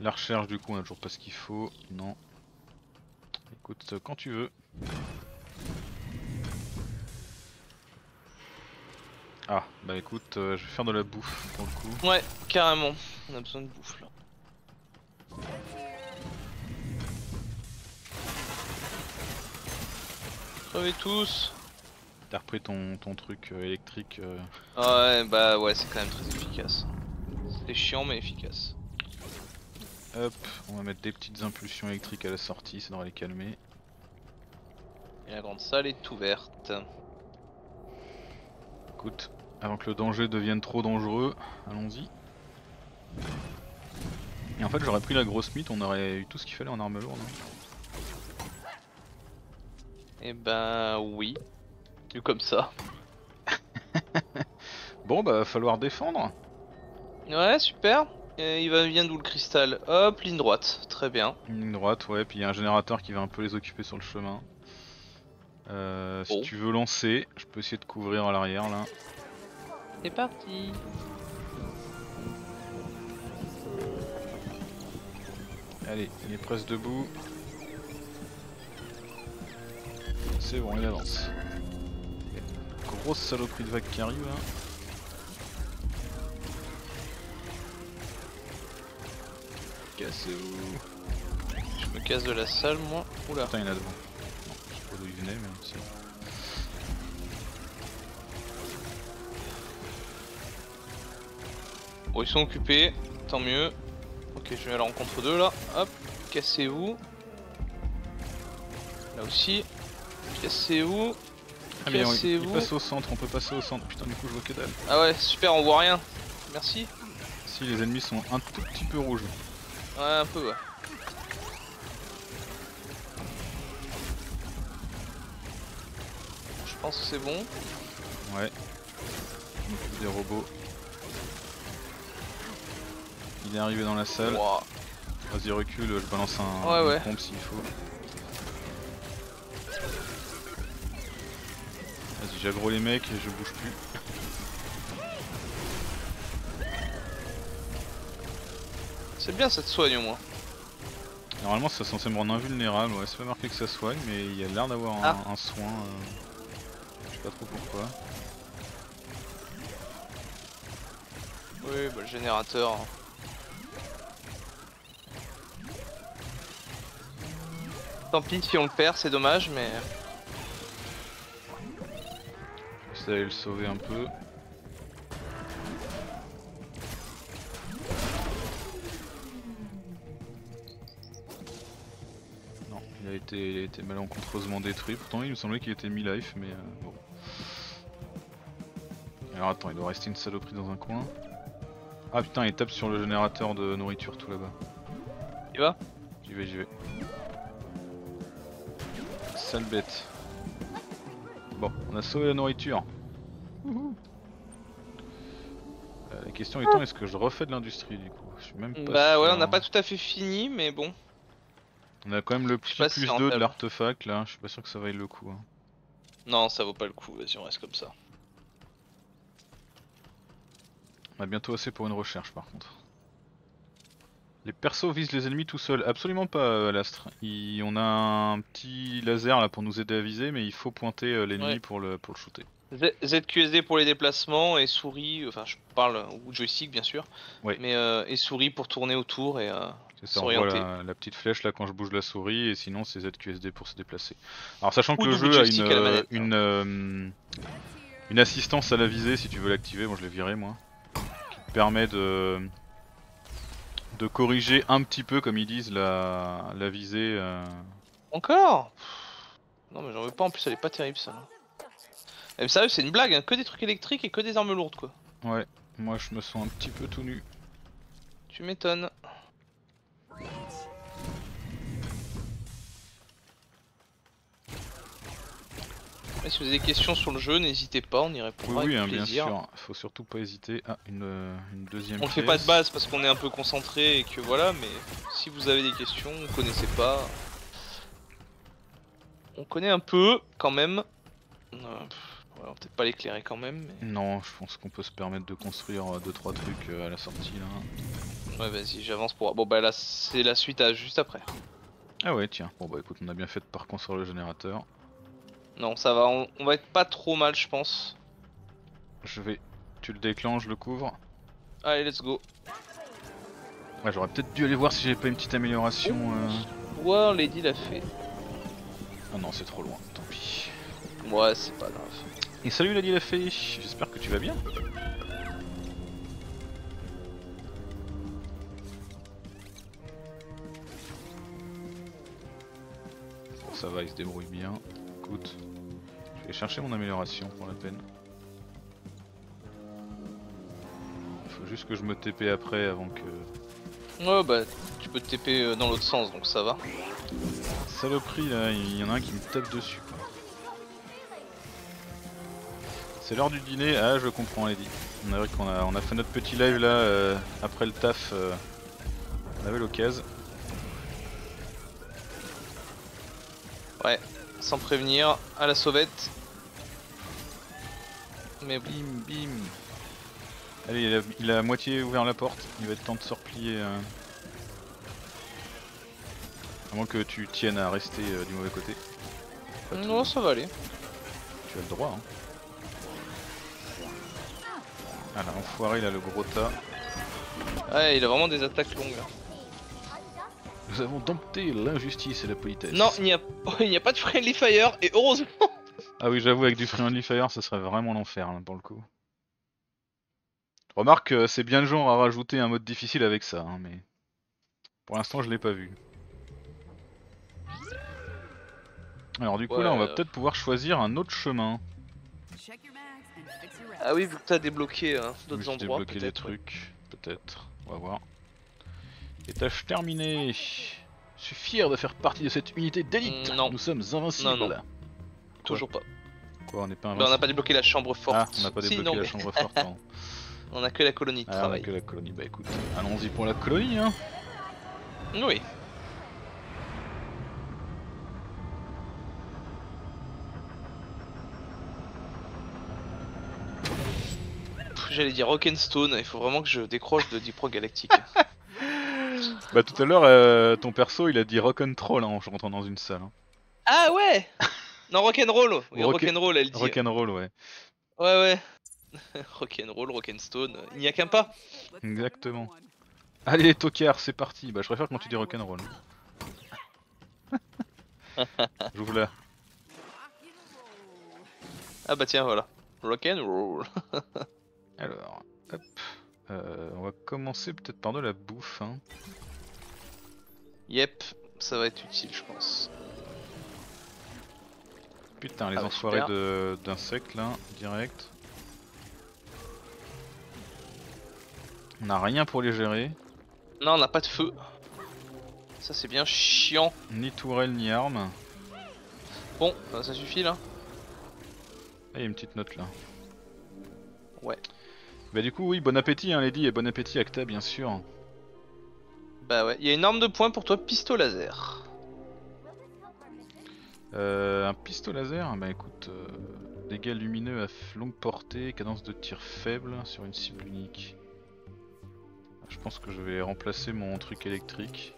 La recherche du coup on a toujours pas ce qu'il faut, non. Écoute quand tu veux. Ah, bah écoute, euh, je vais faire de la bouffe pour le coup. Ouais, carrément, on a besoin de bouffe là. Crevez tous. T'as repris ton, ton truc euh, électrique. Euh... Ah ouais, bah ouais, c'est quand même très efficace. C'est chiant mais efficace. Hop, on va mettre des petites impulsions électriques à la sortie, ça devrait les calmer. Et la grande salle est ouverte. Écoute, avant que le danger devienne trop dangereux, allons-y. Et en fait j'aurais pris la grosse mythe, on aurait eu tout ce qu'il fallait en arme lourde. Hein. Eh ben oui, vu comme ça. Bon bah falloir défendre. Ouais super, et il va vient d'où le cristal? Hop, ligne droite, très bien. Une ligne droite ouais, puis il y a un générateur qui va un peu les occuper sur le chemin. Euh, si oh. tu veux lancer, je peux essayer de couvrir à l'arrière là. C'est parti. Allez, il est presque debout. C'est bon, il avance. Grosse saloperie de vague qui arrive là. casse où? Je me casse de la salle moi. Oula. Putain, il y en a devant. Bon, je sais pas d'où il venait mais c'est... Bon, ils sont occupés, tant mieux. Ok, je vais à la rencontre d'eux là. Hop, cassez-vous. Là aussi. Cassez-vous. Ah mais on, il passe au centre, on peut passer au centre. Putain, du coup je vois que dalle. Ah ouais, super, on voit rien. Merci. Si, les ennemis sont un tout petit peu rouges. Ouais, un peu, ouais. Je pense que c'est bon. Ouais. Donc, des robots. Il est arrivé dans la salle. Wow. Vas-y, recule, je balance un, ouais, un ouais. pompe s'il faut. Vas-y, j'aggro les mecs et je bouge plus. C'est bien, ça te soigne au moins. Normalement, c'est censé me rendre invulnérable. Ouais, c'est pas marqué que ça soigne, mais il y a l'air d'avoir ah. un, un soin. Euh... Je sais pas trop pourquoi. Oui, bah, le générateur. Tant pis si on le perd, c'est dommage, mais... Ça allait le sauver un peu. Non, il a été, il a été malencontreusement détruit. Pourtant, il me semblait qu'il était mi-life, mais euh, bon. Alors attends, il doit rester une saloperie dans un coin. Ah putain, il tape sur le générateur de nourriture tout là-bas. Il va ? J'y vais, j'y vais. Sale bête. Bon, on a sauvé la nourriture. Mmh. Euh, la question étant, est-ce que je refais de l'industrie du coup? Je suis même pas Bah sûr. ouais, on n'a pas tout à fait fini, mais bon. On a quand même le petit plus si deux de l'artefact là, je suis pas sûr que ça vaille le coup. Hein. Non, ça vaut pas le coup, vas-y, on reste comme ça. On a bientôt assez pour une recherche par contre. Les persos visent les ennemis tout seuls, absolument pas euh, l'astre. Il... On a un petit laser là pour nous aider à viser, mais il faut pointer euh, l'ennemi ouais. pour, le, pour le shooter. Z ZQSD pour les déplacements et souris, enfin je parle ou joystick bien sûr, ouais. mais euh, et souris pour tourner autour et euh, s'orienter. La, la petite flèche là quand je bouge la souris et sinon c'est Z Q S D pour se déplacer. Alors sachant ou que le jeu a une, manette, une, euh, une assistance à la visée si tu veux l'activer, bon je l'ai viré moi, qui te permet de... de corriger un petit peu comme ils disent la, la visée euh... Encore? Non mais j'en veux pas, en plus elle est pas terrible ça. Et sérieux c'est une blague hein, que des trucs électriques et que des armes lourdes quoi. Ouais, moi je me sens un petit peu tout nu. Tu m'étonnes. Et si vous avez des questions sur le jeu, n'hésitez pas, on y répondra oui, oui, avec hein, plaisir. Bien sûr, faut surtout pas hésiter à ah, une, une deuxième On pièce. Fait pas de base parce qu'on est un peu concentré et que voilà, mais si vous avez des questions, vous connaissez pas. On connaît un peu quand même. Euh, ouais, on va peut-être pas l'éclairer quand même. Mais... Non, je pense qu'on peut se permettre de construire deux trois trucs à la sortie là. Ouais, vas-y, j'avance pour... Bon bah là, c'est la suite à juste après. Ah ouais, tiens. Bon bah écoute, on a bien fait de par contre sur le générateur. Non ça va, on, on va être pas trop mal je pense. Je vais... Tu le déclenches, je le couvre. Allez let's go. Ouais j'aurais peut-être dû aller voir si j'avais pas une petite amélioration. Euh... Ouais Lady l'a fait. Ah non c'est trop loin, tant pis. Ouais c'est pas grave. Et salut Lady l'a fait, j'espère que tu vas bien. Ça va, il se débrouille bien. Écoute, je vais chercher mon amélioration pour la peine. Il faut juste que je me T P après avant que... Ouais bah tu peux te T P dans l'autre sens donc ça va. Saloperie là, il y en a un qui me tape dessus quoi. C'est l'heure du dîner, ah je comprends Lady. On a vu qu'on a, on a fait notre petit live là, euh, après le taf, euh, on avait l'occasion. Ouais. Sans prévenir, à la sauvette. Mais bim bim. Allez, il a, il a à moitié ouvert la porte, il va être temps de se replier. Euh... À moins que tu tiennes à rester euh, du mauvais côté. Pas non, tout... ça va aller. Tu as le droit. Hein. Ah là, l'enfoiré, il a le gros tas. Ouais, il a vraiment des attaques longues. Là. Nous avons dompté l'injustice et la politesse. Non, il n'y a... a pas de friendly fire, et heureusement. Ah oui, j'avoue, avec du friendly fire, ça serait vraiment l'enfer, hein, pour le coup. Remarque, euh, c'est bien le genre à rajouter un mode difficile avec ça, hein, mais... Pour l'instant, je l'ai pas vu. Alors du coup, ouais, là, on va euh... peut-être pouvoir choisir un autre chemin. Ah oui, vu que t'as débloqué hein, d'autres endroits, peut-être. Débloqué des trucs, peut-être. On va voir. Et tâche terminée. Je suis fier de faire partie de cette unité d'élite. Nous sommes invincibles. Non, non. Là. Toujours pas. Quoi, on n'est pas invincibles. Ben, on n'a pas débloqué la chambre forte. Ah, on n'a pas débloqué si, la chambre forte. Hein. On a que la colonie de ah, travail. On a que la colonie. Bah écoute, allons-y pour la colonie, hein. Oui. J'allais dire Rock'n'Stone, il faut vraiment que je décroche de Deep Rock Galactic. Bah tout à l'heure, euh, ton perso il a dit Rock'n'Troll hein, en rentrant dans une salle. Hein. Ah ouais. Non, Rock'n'Roll, oui, Rock'n'Roll elle dit. Rock'n'Roll, ouais. Ouais, ouais. Rock'n'Roll, Rock'n'Stone, il n'y a qu'un pas. Exactement. Allez les tocards, c'est parti. Bah je préfère quand tu dis Rock'n'Roll. J'ouvre là. Ah bah tiens, voilà. Rock'n'Roll. Alors, hop, euh, on va commencer peut-être par de la bouffe. Hein. Yep, ça va être utile, je pense. Putain, les ah enfoirés ouais, d'insectes là, direct. On n'a rien pour les gérer. Non, on n'a pas de feu. Ça, c'est bien chiant. Ni tourelle, ni arme. Bon, bah, ça suffit là. Ah, il y a une petite note là. Ouais. Bah du coup oui, bon appétit hein Lady et bon appétit Acta bien sûr. Bah ouais, il y a une arme de poing pour toi, pistolet laser. Euh, un pistolet laser, bah écoute, euh, dégâts lumineux à longue portée, cadence de tir faible sur une cible unique. Je pense que je vais remplacer mon truc électrique.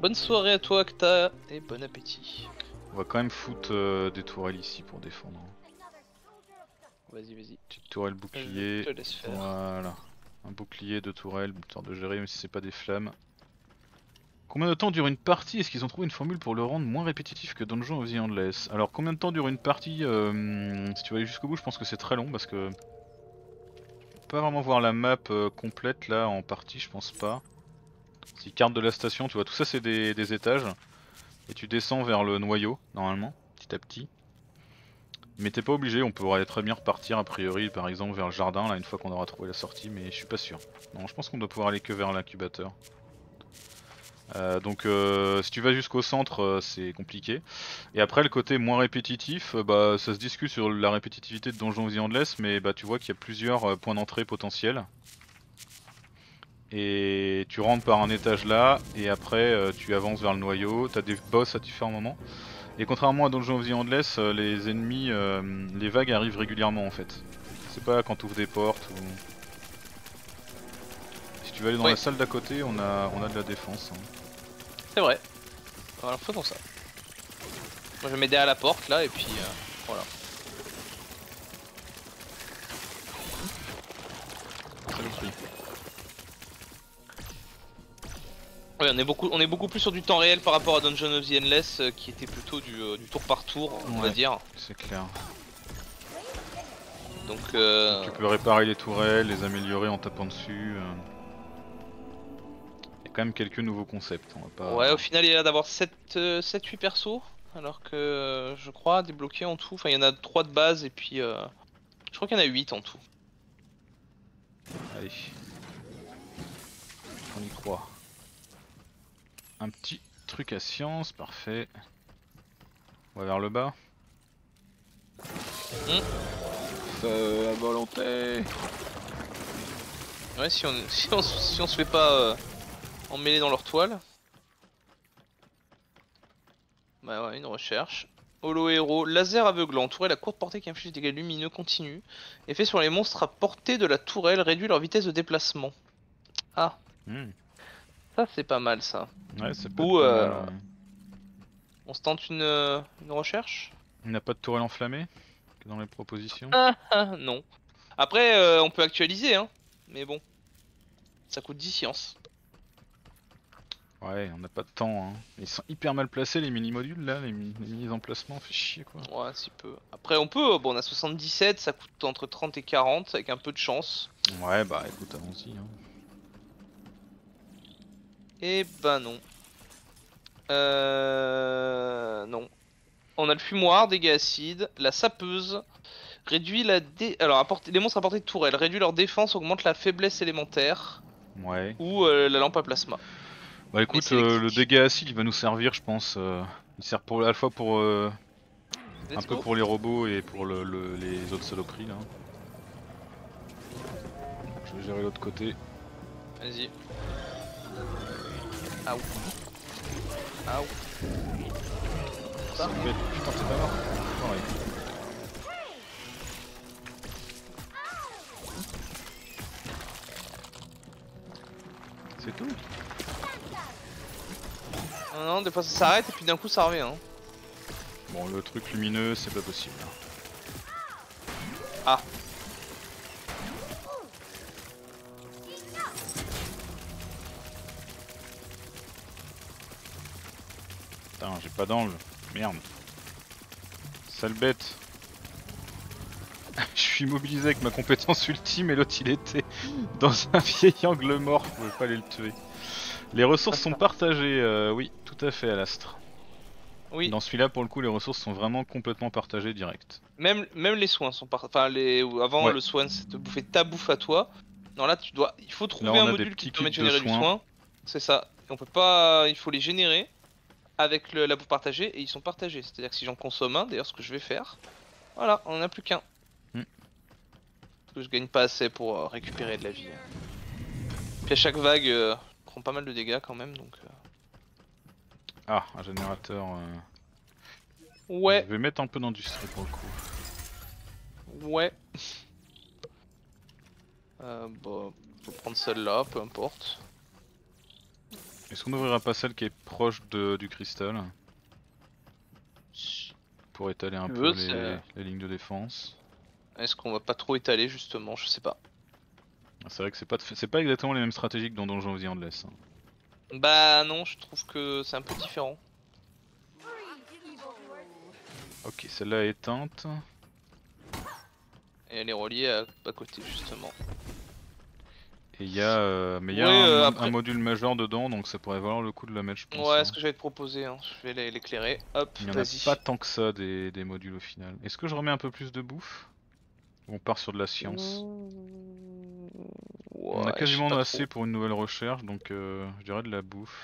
Bonne soirée à toi Acta et bon appétit. On va quand même foutre euh, des tourelles ici pour défendre. Vas-y, vas-y. Petite tourelle bouclier. Je te laisse faire. Voilà. Un bouclier, deux tourelles, histoire de gérer, même si c'est pas des flammes. Combien de temps dure une partie? Est-ce qu'ils ont trouvé une formule pour le rendre moins répétitif que Donjon of the Endless? Alors, combien de temps dure une partie? euh, Si tu veux aller jusqu'au bout, je pense que c'est très long parce que. Je peux pas vraiment voir la map euh, complète là en partie, je pense pas. Si carte de la station, tu vois, tout ça c'est des, des étages. Et tu descends vers le noyau, normalement, petit à petit. Mais t'es pas obligé, on pourrait très bien repartir a priori par exemple vers le jardin là une fois qu'on aura trouvé la sortie, mais je suis pas sûr. Non, je pense qu'on doit pouvoir aller que vers l'incubateur. Euh, donc euh, si tu vas jusqu'au centre euh, c'est compliqué. Et après le côté moins répétitif, euh, bah ça se discute sur la répétitivité de Donjon of the Endless, mais bah tu vois qu'il y a plusieurs euh, points d'entrée potentiels. Et tu rentres par un étage là, et après euh, tu avances vers le noyau, t'as des boss à différents moments. Et contrairement à Donjon of the Endless, euh, les ennemis, euh, les vagues arrivent régulièrement en fait. C'est pas quand t'ouvres des portes ou... Si tu veux aller dans oui. la salle d'à côté, on a, on a de la défense. Hein. C'est vrai. Alors faisons ça. Moi je vais m'aider à la porte là, et puis euh, voilà. Très bien pris. Ouais, on est beaucoup, on est beaucoup plus sur du temps réel par rapport à Dungeon of the Endless euh, qui était plutôt du, euh, du tour par tour, on ouais, va dire. C'est clair. Donc, euh... Donc tu peux réparer les tourelles, les améliorer en tapant dessus. Euh... Il y a quand même quelques nouveaux concepts. On va pas... Ouais, au final il y a d'avoir sept huit persos, alors que euh, je crois débloqués en tout. Enfin, il y en a trois de base et puis euh, je crois qu'il y en a huit en tout. Allez, on y croit. Un petit truc à science, parfait. On va vers le bas. Mmh. Feu à volonté. Ouais, si on si on, si on se fait pas euh, emmêler dans leur toile. Bah ouais, une recherche. Holo héros, laser aveuglant, entouré la courte portée qui inflige des dégâts lumineux continus. Effet sur les monstres à portée de la tourelle, réduit leur vitesse de déplacement. Ah. Mmh. Ça c'est pas mal ça. Ouais, c'est pas Ou, euh, mal, ouais. On se tente une, euh, une recherche. On n'a pas de tourelle enflammée dans les propositions. Ah, ah non. Après euh, on peut actualiser hein. Mais bon. Ça coûte dix sciences. Ouais, on n'a pas de temps, hein. Ils sont hyper mal placés les mini-modules là, les mini-emplacements, fait chier quoi. Ouais, si peu. Après on peut, bon on a soixante-dix-sept, ça coûte entre trente et quarante avec un peu de chance. Ouais bah écoute, allons-y. Hein. Eh ben non. Euh... Non. On a le fumoir, dégâts acides, la sapeuse, réduit la dé... Alors apporter... les monstres à portée de tourelle, réduit leur défense, augmente la faiblesse élémentaire. Ouais. Ou euh, la lampe à plasma. Bah écoute, euh, le dégât acide il va nous servir je pense, euh, il sert pour, à la fois pour euh, un go. peu pour les robots et pour le, le, les autres saloperies là. Je vais gérer l'autre côté. Vas-y. Aouh. Aouh. Ça bête. Putain c'est pas mort. Oh, ouais. C'est tout. Non, non, des fois ça s'arrête et puis d'un coup ça revient. Hein. Bon, le truc lumineux, c'est pas possible. Ah. Putain, j'ai pas d'angle. Merde. Sale bête. Je suis immobilisé avec ma compétence ultime et l'autre il était dans un vieil angle mort. Je pouvais pas aller le tuer. Les ressources sont partagées, euh, oui, tout à fait, à l'astre. Oui. Dans celui-là, pour le coup, les ressources sont vraiment complètement partagées direct. Même, même les soins sont partagés. Enfin, les... avant, ouais. Le soin, c'est de bouffer ta bouffe à toi. Non, là, tu dois... il faut trouver là, un module qui te permet de générer du soin. C'est ça. Et on peut pas... Il faut les générer avec le... la bouffe partagée et ils sont partagés. C'est-à-dire que si j'en consomme un, d'ailleurs, ce que je vais faire, voilà, on en a plus qu'un. Hmm. Parce que je gagne pas assez pour récupérer de la vie. Puis à chaque vague. Euh... pas mal de dégâts quand même donc euh... Ah un générateur euh... Ouais. Je vais mettre un peu d'industrie pour le coup. Ouais. euh, bah faut prendre celle là, peu importe. Est-ce qu'on n'ouvrira pas celle qui est proche de, du cristal? Pour étaler un peu les, les lignes de défense. Est-ce qu'on va pas trop étaler justement? Je sais pas. C'est vrai que c'est pas, pas exactement les mêmes stratégies que dans Donjon de l'Est. Hein. Bah non, je trouve que c'est un peu différent. Ok, celle-là est éteinte. Et elle est reliée à, à côté justement. Et il y a, euh, mais il y a oui, un, euh, après... un module majeur dedans, donc ça pourrait valoir le coup de la mettre je pense. Ouais, hein. Ce que j'allais te proposer, hein. Je vais l'éclairer. Hop, il n'y en a pas tant que ça des, des modules au final. Est-ce que je remets un peu plus de bouffe? On part sur de la science. Ouais, on a quasiment assez trop. Pour une nouvelle recherche, donc euh, je dirais de la bouffe.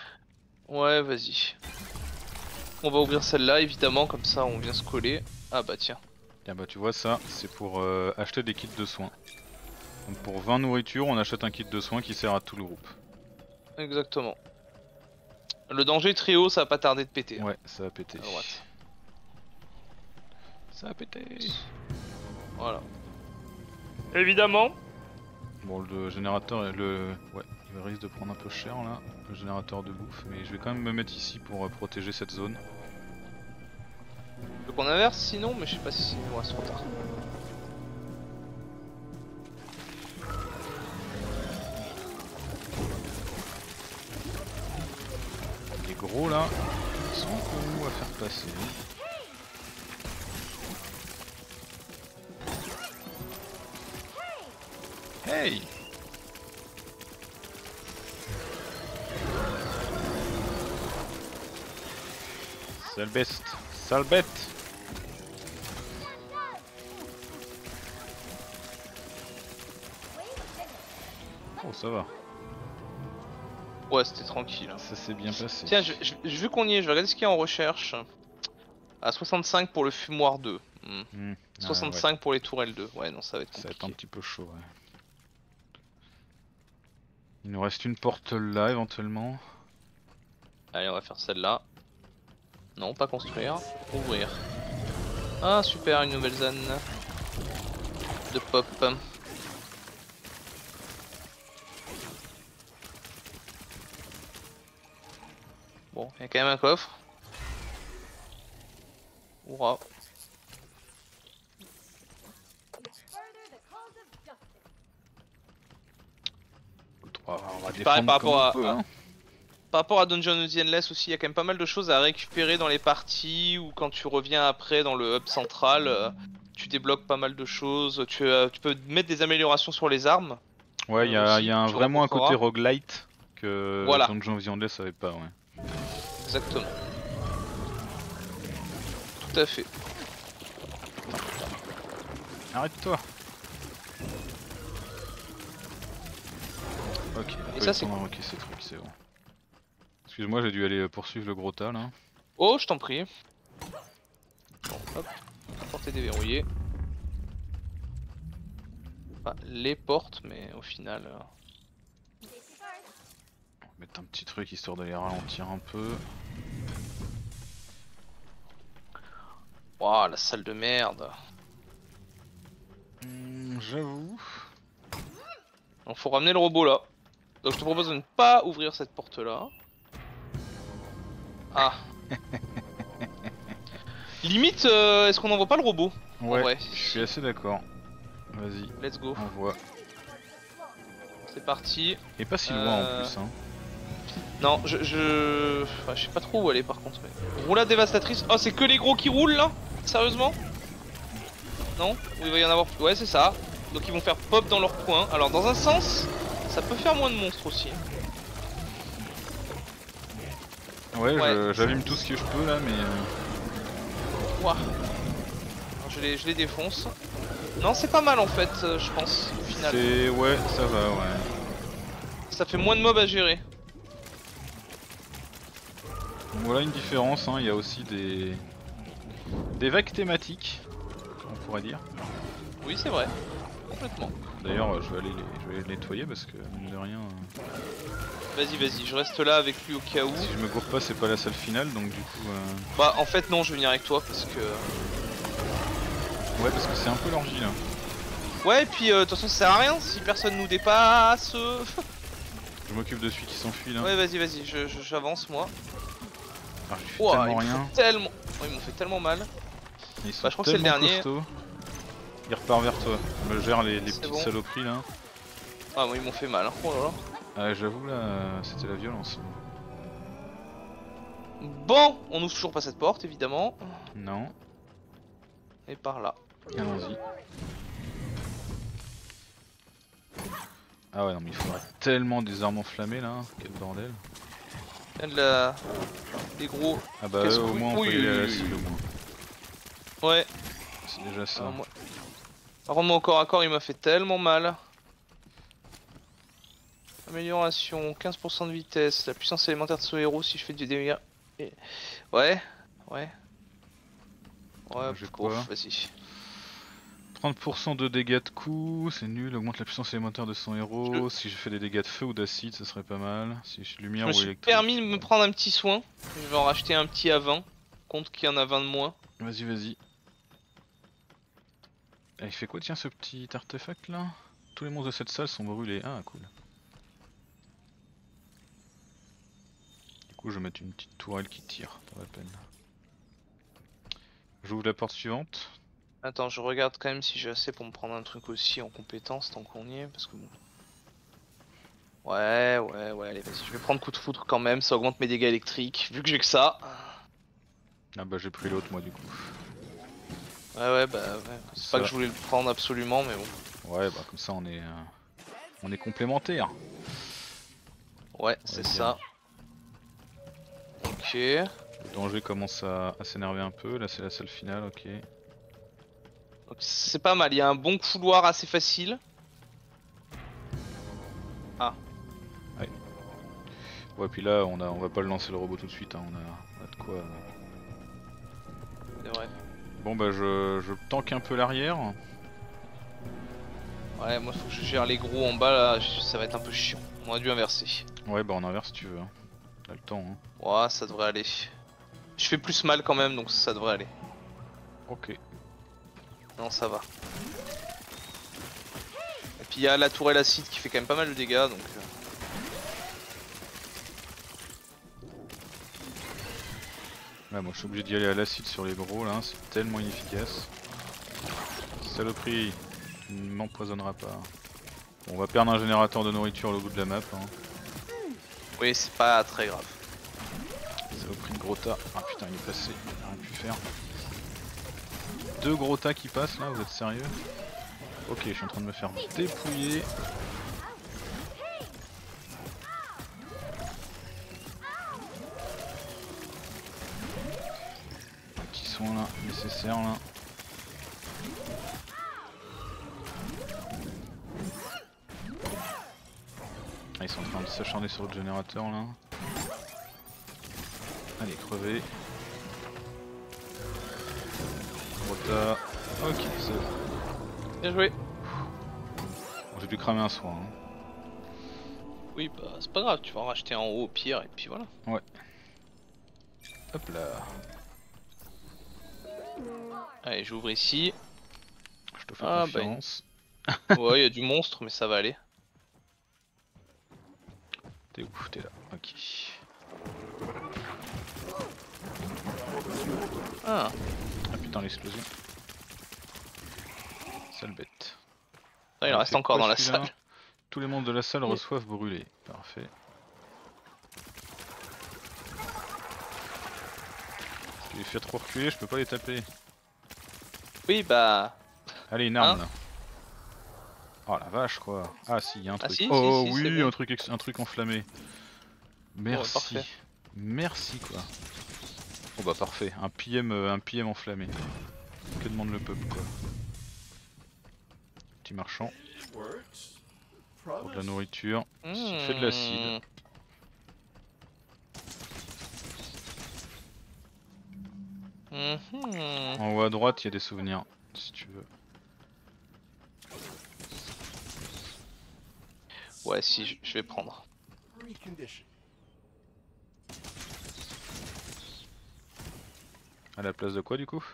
Ouais, vas-y. On va ouvrir celle-là, évidemment, comme ça on vient se coller. Ah bah tiens. Tiens bah tu vois ça, c'est pour euh, acheter des kits de soins. Donc pour vingt nourritures, on achète un kit de soins qui sert à tout le groupe. Exactement. Le danger trio, ça va pas tarder de péter. Ouais, ça va péter. À droite. Ça va péter. Voilà. Évidemment. Bon le générateur, le... ouais, il risque de prendre un peu cher là, le générateur de bouffe, mais je vais quand même me mettre ici pour euh, protéger cette zone. Donc on inverse sinon, mais je sais pas si nous reste trop tard. Les gros là, ils sont pour nous à faire passer. Hey! Sale bête! Sale bête! Oh, ça va. Ouais, c'était tranquille. Hein. Ça s'est bien passé. Tiens, je, je, vu qu'on y est, je vais regarder ce qu'il y a en recherche. À soixante-cinq pour le fumoir deux. Mmh. Mmh. Ah, soixante-cinq ouais. Pour les tourelles deux. Ouais, non, ça va être compliqué. Ça va être un petit peu chaud, ouais. Il nous reste une porte là éventuellement. Allez on va faire celle-là. Non pas construire, ouvrir. Ah super une nouvelle zone de pop. Bon il y a quand même un coffre. Hourra. On va défendre par rapport à, peu, à... Hein. Par rapport à Dungeon of the Endless aussi, il y a quand même pas mal de choses à récupérer dans les parties, ou quand tu reviens après dans le hub central, euh, tu débloques pas mal de choses, tu, euh, tu peux mettre des améliorations sur les armes. Ouais, il euh, y, y a un, vraiment un côté roguelite que voilà. Dungeon of the Endless avait pas, ouais. Exactement. Tout à fait. Arrête-toi. Ok, et ça c'est cool. Ok, ces trucs, c'est bon. Excuse-moi, j'ai dû aller poursuivre le gros tas là. Oh, je t'en prie. Bon, hop, la porte est déverrouillée. Enfin, les portes, mais au final... Euh... On va mettre un petit truc histoire de les ralentir un peu. Waouh, la salle de merde. Mmh, j'avoue. Il faut ramener le robot là. Donc je te propose de ne pas ouvrir cette porte là. Ah. Limite, euh, est-ce qu'on envoie pas le robot? Ouais, ouais, je suis assez d'accord. Vas-y, let's go. On voit. C'est parti. Et pas si loin euh... en plus. Hein. Non, je. Je... Enfin, je sais pas trop où aller par contre. Mais... Roulade dévastatrice. Oh, c'est que les gros qui roulent là? Sérieusement? Non? Oui, il va y en avoir plus. Ouais, c'est ça. Donc ils vont faire pop dans leur coin. Alors, dans un sens, ça peut faire moins de monstres aussi. Ouais, ouais. J'allume tout ce que je peux là, mais... Ouah. Je les, je les défonce. Non, c'est pas mal en fait, euh, je pense, au final. Ouais, ça va, ouais. Ça fait moins de mobs à gérer. Voilà une différence, hein. Il y a aussi des... des vagues thématiques, on pourrait dire. Oui, c'est vrai, complètement. D'ailleurs, je vais aller les, je vais les nettoyer parce que, mine de rien... Vas-y, vas-y, je reste là avec lui au cas où. Si je me gourre pas, c'est pas la salle finale, donc du coup... Euh... Bah, en fait, non, je vais venir avec toi, parce que... Ouais, parce que c'est un peu l'orgie, là. Ouais, et puis, de euh, toute façon, ça sert à rien, si personne nous dépasse... Je m'occupe de celui qui s'enfuit, là. Ouais, vas-y, vas-y, j'avance, moi. Ah, je fais oh, tellement ils rien. Tellement... Oh, ils m'ont fait tellement mal. Ils sont bah, je crois que c'est le dernier. Costauds. Il repart vers toi. Je me gère les, les petites bon. Saloperies, là. Ah, moi, ils m'ont fait mal, hein. Oh là là. Ah j'avoue là, c'était la violence. Bon, on n'ouvre toujours pas cette porte évidemment. Non. Et par là. Allons-y. Ah ouais non mais il faudrait tellement des armes enflammées là, quel bordel. Il y a de la... des gros... Ah bah euh, au moins on peut y aller à la cible au moins. Ouais. C'est déjà ça. Alors, moi... Par contre mon corps à corps il m'a fait tellement mal. Amélioration, quinze pour cent de vitesse, la puissance élémentaire de ce héros si je fais du dégâts. Et... Ouais, ouais. Ouais, j'ai quoi ? Vas-y. trente pour cent de dégâts de coup, c'est nul, augmente la puissance élémentaire de son héros. Je... Si je fais des dégâts de feu ou d'acide, ça serait pas mal. Si je lumière je ou électrique. J'ai permis de me prendre un petit soin. Je vais en racheter un petit à vingt. Compte qu'il y en a vingt de moins. Vas-y, vas-y. Il fait quoi, tiens, ce petit artefact là? Tous les monstres de cette salle sont brûlés. Ah, cool. Je vais mettre une petite tourelle qui tire, pas la peine. J'ouvre la porte suivante. Attends, je regarde quand même si j'ai assez pour me prendre un truc aussi en compétence tant qu'on y est, parce que bon. Ouais, ouais, ouais, allez, vas-y, je vais prendre coup de foudre quand même, ça augmente mes dégâts électriques, vu que j'ai que ça. Ah bah j'ai pris l'autre moi du coup. Ouais, ouais, bah ouais, c'est pas que je voulais le prendre absolument, mais bon. Ouais, bah comme ça on est, euh... on est complémentaires. Ouais, c'est ça. Ok. Le danger commence à, à s'énerver un peu, là c'est la salle finale, ok. C'est pas mal, il y a un bon couloir assez facile. Ah. Ouais. Ouais puis là on a on va pas le lancer le robot tout de suite, hein. on, a, on a de quoi. Euh... C'est vrai. Bon bah je, je tank un peu l'arrière. Ouais moi faut que je gère les gros en bas là, ça va être un peu chiant. On aurait dû inverser. Ouais bah on inverse si tu veux. Hein. Le temps, hein. Ouah, ça devrait aller. Je fais plus mal quand même, donc ça devrait aller. Ok. Non, ça va. Et puis il y a la tourelle acide qui fait quand même pas mal de dégâts, donc. Ouais, moi je suis obligé d'y aller à l'acide sur les gros là, c'est tellement inefficace. Saloperie, tu ne m'empoisonneras pas. On va perdre un générateur de nourriture au bout de la map. Hein. Oui, c'est pas très grave. Ça a pris de gros tas. Ah putain, il est passé, il a rien pu faire. Deux gros tas qui passent là, vous êtes sérieux? Ok, je suis en train de me faire dépouiller. Qui sont là, nécessaires là. Ils sont en train de s'acharner sur le générateur là. Allez, crever. Rota. Ok, c'est bon. Bien joué. J'ai dû cramer un soin. Hein. Oui, bah c'est pas grave, tu vas en racheter en haut au pire et puis voilà. Ouais. Hop là. Allez, j'ouvre ici. Je te fais ah, confiance. Bah... ouais, il y a du monstre, mais ça va aller. T'es où? T'es là, ok. Ah, ah putain l'explosion. Sale bête. Ah, il en reste encore dans la salle. Tous les membres de la salle oui. reçoivent brûlé. Parfait. Je les fais trop reculer, je peux pas les taper. Oui bah... Allez une arme hein là. Oh la vache quoi. Ah si, il y a un truc. Ah, si, oh si, si, oui, un truc, ex un truc enflammé. Merci. Oh, ouais, merci quoi. Oh bah parfait, un P M, un P M enflammé. Que demande le peuple quoi. Petit marchand. Pour de la nourriture. Mmh. Fait de l'acide. Mmh. En haut à droite, il y a des souvenirs, si tu veux. Ouais, si, je, je vais prendre. À la place de quoi du coup?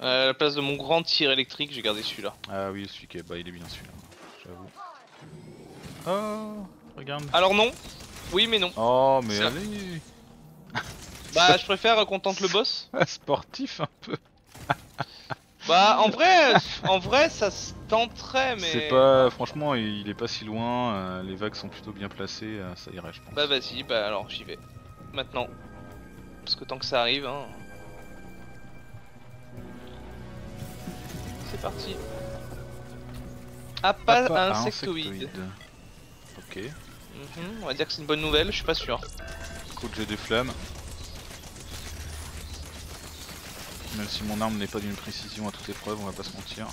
euh, À la place de mon grand tir électrique, j'ai gardé celui-là. Ah oui, celui qui est... bah il est bien celui-là, j'avoue. Oh, regarde. Alors non. Oui mais non. Oh mais allez. Bah je préfère qu'on tente le boss. Sportif un peu. Bah en vrai, en vrai ça se tenterait mais... C'est pas... franchement il est pas si loin, euh, les vagues sont plutôt bien placées, euh, ça irait je pense. Bah vas-y, bah alors j'y vais. Maintenant. Parce que tant que ça arrive hein... C'est parti. Ah pas un insectoïde. Ok. Mm-hmm, on va dire que c'est une bonne nouvelle, je suis pas sûr. Écoute j'ai des flammes. Même si mon arme n'est pas d'une précision à toute épreuve, on va pas se mentir.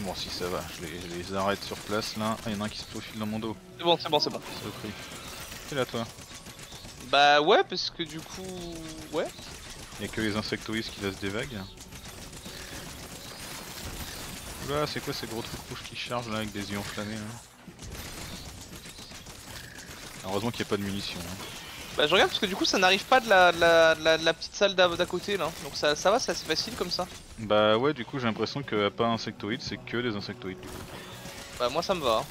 Bon si ça va, je les, je les arrête sur place là. Ah y'en a un qui se profile dans mon dos. C'est bon, c'est bon, c'est bon. C'est là toi. Bah ouais parce que du coup... ouais. Y'a que les insectoïdes qui laissent des vagues. Oula c'est quoi ces gros trucs rouges qui chargent là avec des yeux enflammés là. Heureusement qu'il n'y a pas de munitions. Hein. Bah je regarde parce que du coup ça n'arrive pas de la, de la, de la, de la petite salle d'à côté là, donc ça, ça va, c'est assez facile comme ça. Bah ouais du coup j'ai l'impression que pas insectoïdes c'est que des insectoïdes du coup. Bah moi ça me va. Hein.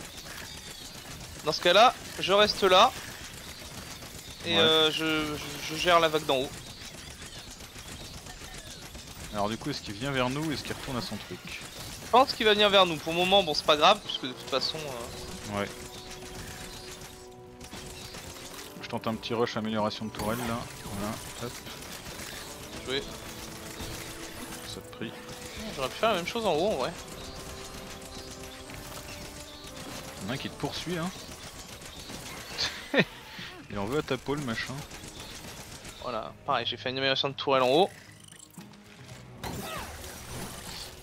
Dans ce cas là je reste là et ouais. euh, je, je, je gère la vague d'en haut. Alors du coup est-ce qu'il vient vers nous ou est-ce qu'il retourne à son truc? Je pense qu'il va venir vers nous, pour le moment bon c'est pas grave puisque de toute façon... Euh... Ouais. Je tente un petit rush amélioration de tourelle là, voilà, hop. Joué. Ça te prie. J'aurais pu faire la même chose en haut en vrai. Il y en a un qui te poursuit hein. Il en veut à ta peau le machin. Voilà, pareil j'ai fait une amélioration de tourelle en haut.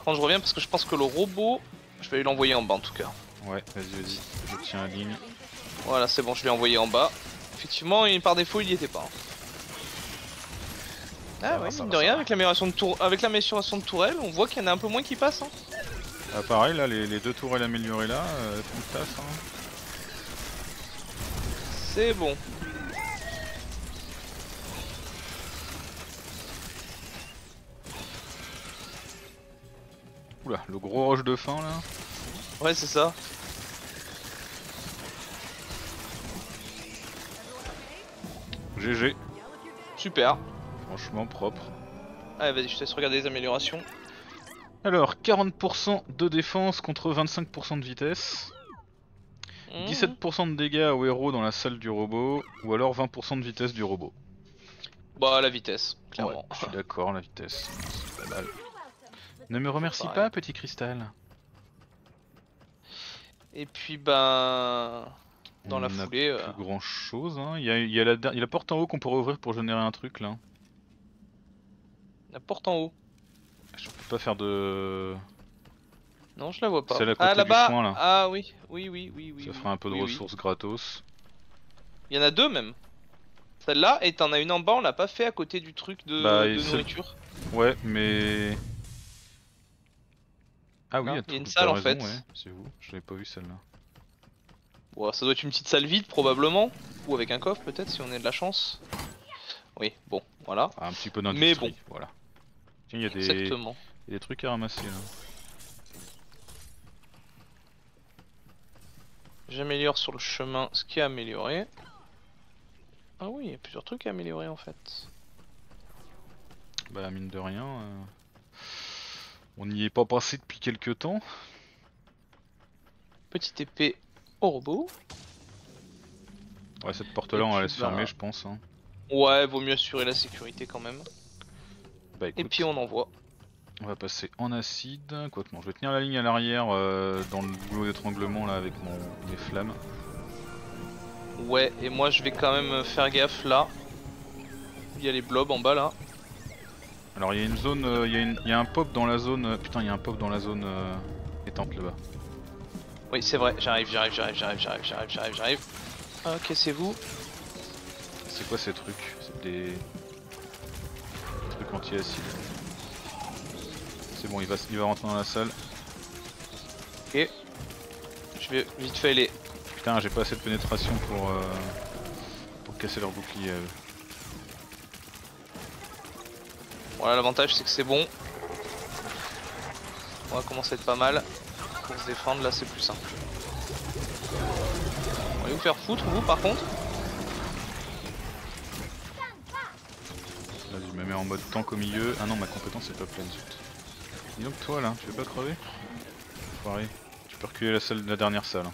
Quand je reviens parce que je pense que le robot, je vais l'envoyer en bas en tout cas. Ouais, vas-y vas-y, je tiens la ligne. Voilà c'est bon, je l'ai envoyé en bas. Effectivement, par défaut, il y était pas. Ah ouais, mine de rien, avec l'amélioration de, tour... de tourelle, on voit qu'il y en a un peu moins qui passent. Hein. Ah, pareil, là, les, les deux tourelles améliorées là, elles font le taf. Hein. C'est bon. Oula, le gros roche de fin là. Ouais, c'est ça. G G. Super. Franchement propre. Allez vas-y je te laisse regarder les améliorations. Alors, quarante pour cent de défense contre vingt-cinq pour cent de vitesse. Mmh. dix-sept pour cent de dégâts au héros dans la salle du robot, ou alors vingt pour cent de vitesse du robot. Bah, la vitesse, clairement. Ouais, je suis d'accord, la vitesse. C'est pas mal. Ne me remercie Pareil. pas, petit cristal. Et puis, ben... Dans On la foulée... Plus euh... grand chose, hein. Il y a, il y a la, il y a la porte en haut qu'on pourrait ouvrir pour générer un truc, là. La porte en haut. Je peux pas faire de... Non, je la vois pas. C'est à côté ah, là du bas. Coin, là. Ah oui, oui, oui, oui, oui. Ça oui, fera un peu de oui, ressources oui. gratos. Il y en a deux, même. Celle-là, et t'en as une en bas, on l'a pas fait à côté du truc de, bah, de nourriture. Ouais, mais... Ah oui, il ah, y a une salle, en raison, fait. Ouais. C'est vous, je l'avais pas vu, celle-là. Bon, ça doit être une petite salle vide, probablement. Ou avec un coffre, peut-être, si on a de la chance. Oui, bon, voilà. Ah, un petit peu d'industrie, mais bon, voilà. Il y a des... des trucs à ramasser là. J'améliore sur le chemin ce qui est amélioré. Ah oui, il y a plusieurs trucs à améliorer en fait. Bah mine de rien, euh... on n'y est pas passé depuis quelques temps. Petite épée au robot. Ouais, cette porte là, on va la laisser fermer, je pense. Hein. Ouais, vaut mieux assurer la sécurité quand même. Bah, écoute, et puis on envoie. On va passer en acide. Quoique non, je vais tenir la ligne à l'arrière euh, dans le boulot d'étranglement là avec mon, mes flammes. Ouais, et moi je vais quand même faire gaffe là. Il y a les blobs en bas là. Alors il y a une zone, euh, il, y a une, il y a un pop dans la zone. Putain, il y a un pop dans la zone euh, étanque là-bas. Oui, c'est vrai. J'arrive, j'arrive, j'arrive, j'arrive, j'arrive, j'arrive, j'arrive, j'arrive. Ok, c'est vous. C'est quoi ces trucs? C'est des... anti-acide. C'est bon, il va, il va rentrer dans la salle. Ok. Je vais vite fait aller. Putain, j'ai pas assez de pénétration pour, euh, pour casser leur bouclier. Voilà, l'avantage c'est que c'est bon. On va commencer à être pas mal. Pour se défendre, là c'est plus simple. On va aller vous faire foutre, vous par contre. Je me mets en mode tank au milieu. Ah non, ma compétence est pas pleine, zut. Dis donc toi là, tu veux pas crever? Pareil, tu peux reculer la, salle, la dernière salle.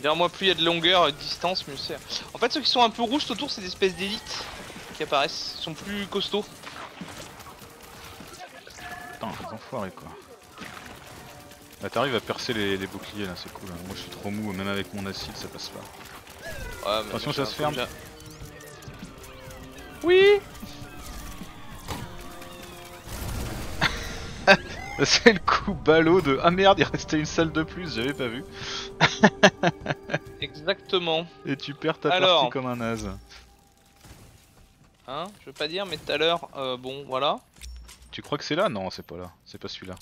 Derrière moi, plus il y a de longueur et de distance, mieux c'est. En fait, ceux qui sont un peu rouges autour, c'est des espèces d'élites qui apparaissent. Ils sont plus costauds. Putain, les enfoirés quoi. Là t'arrives à percer les, les boucliers là, c'est cool. Hein. Moi je suis trop mou, même avec mon acide ça passe pas. Ouais, mais attention, ça se ferme. Déjà... Oui. C'est le coup ballot de ah merde, il restait une salle de plus, j'avais pas vu. Exactement. Et tu perds ta Alors... partie comme un naze. Hein, je veux pas dire, mais tout à l'heure, euh, bon voilà. Tu crois que c'est là? Non, c'est pas là, c'est pas celui-là.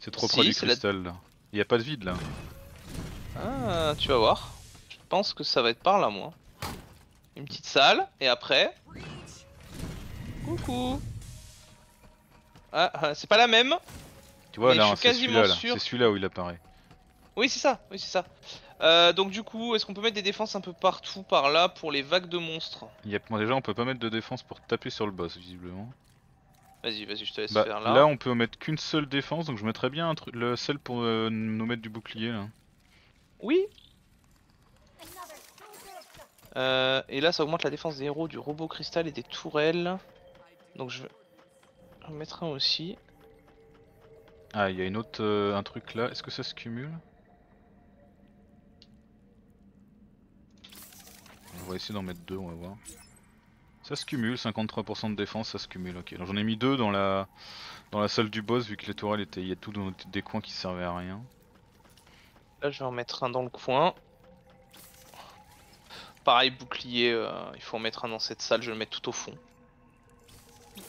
C'est trop si, près du cristal la... là. Il n'y a pas de vide là. Ah, tu vas voir. Je pense que ça va être par là, moi. Une petite salle, et après. Coucou. Ah, ah c'est pas la même. Tu vois, mais là, c'est celui-là celui où il apparaît. Oui, c'est ça. Oui, c'est ça. Euh, donc, du coup, est-ce qu'on peut mettre des défenses un peu partout par là pour les vagues de monstres? Il y a... bon, déjà, on peut pas mettre de défense pour taper sur le boss, visiblement. Vas-y, vas-y, je te laisse bah, faire là. Là, on peut mettre qu'une seule défense, donc je mettrais bien un truc, le sel pour euh, nous mettre du bouclier là. Oui. Euh, et là, ça augmente la défense des héros, du robot cristal et des tourelles. Donc je vais en mettre un aussi. Ah, il y a une autre, euh, un truc là. Est-ce que ça se cumule? On va essayer d'en mettre deux, on va voir. Ça se cumule, cinquante-trois pour cent de défense, ça se cumule, ok. Donc j'en ai mis deux dans la dans la salle du boss, vu que les tourelles étaient... Il y a tout dans des coins qui servaient à rien. Là je vais en mettre un dans le coin. Pareil, bouclier, euh, il faut en mettre un dans cette salle, je vais le mettre tout au fond.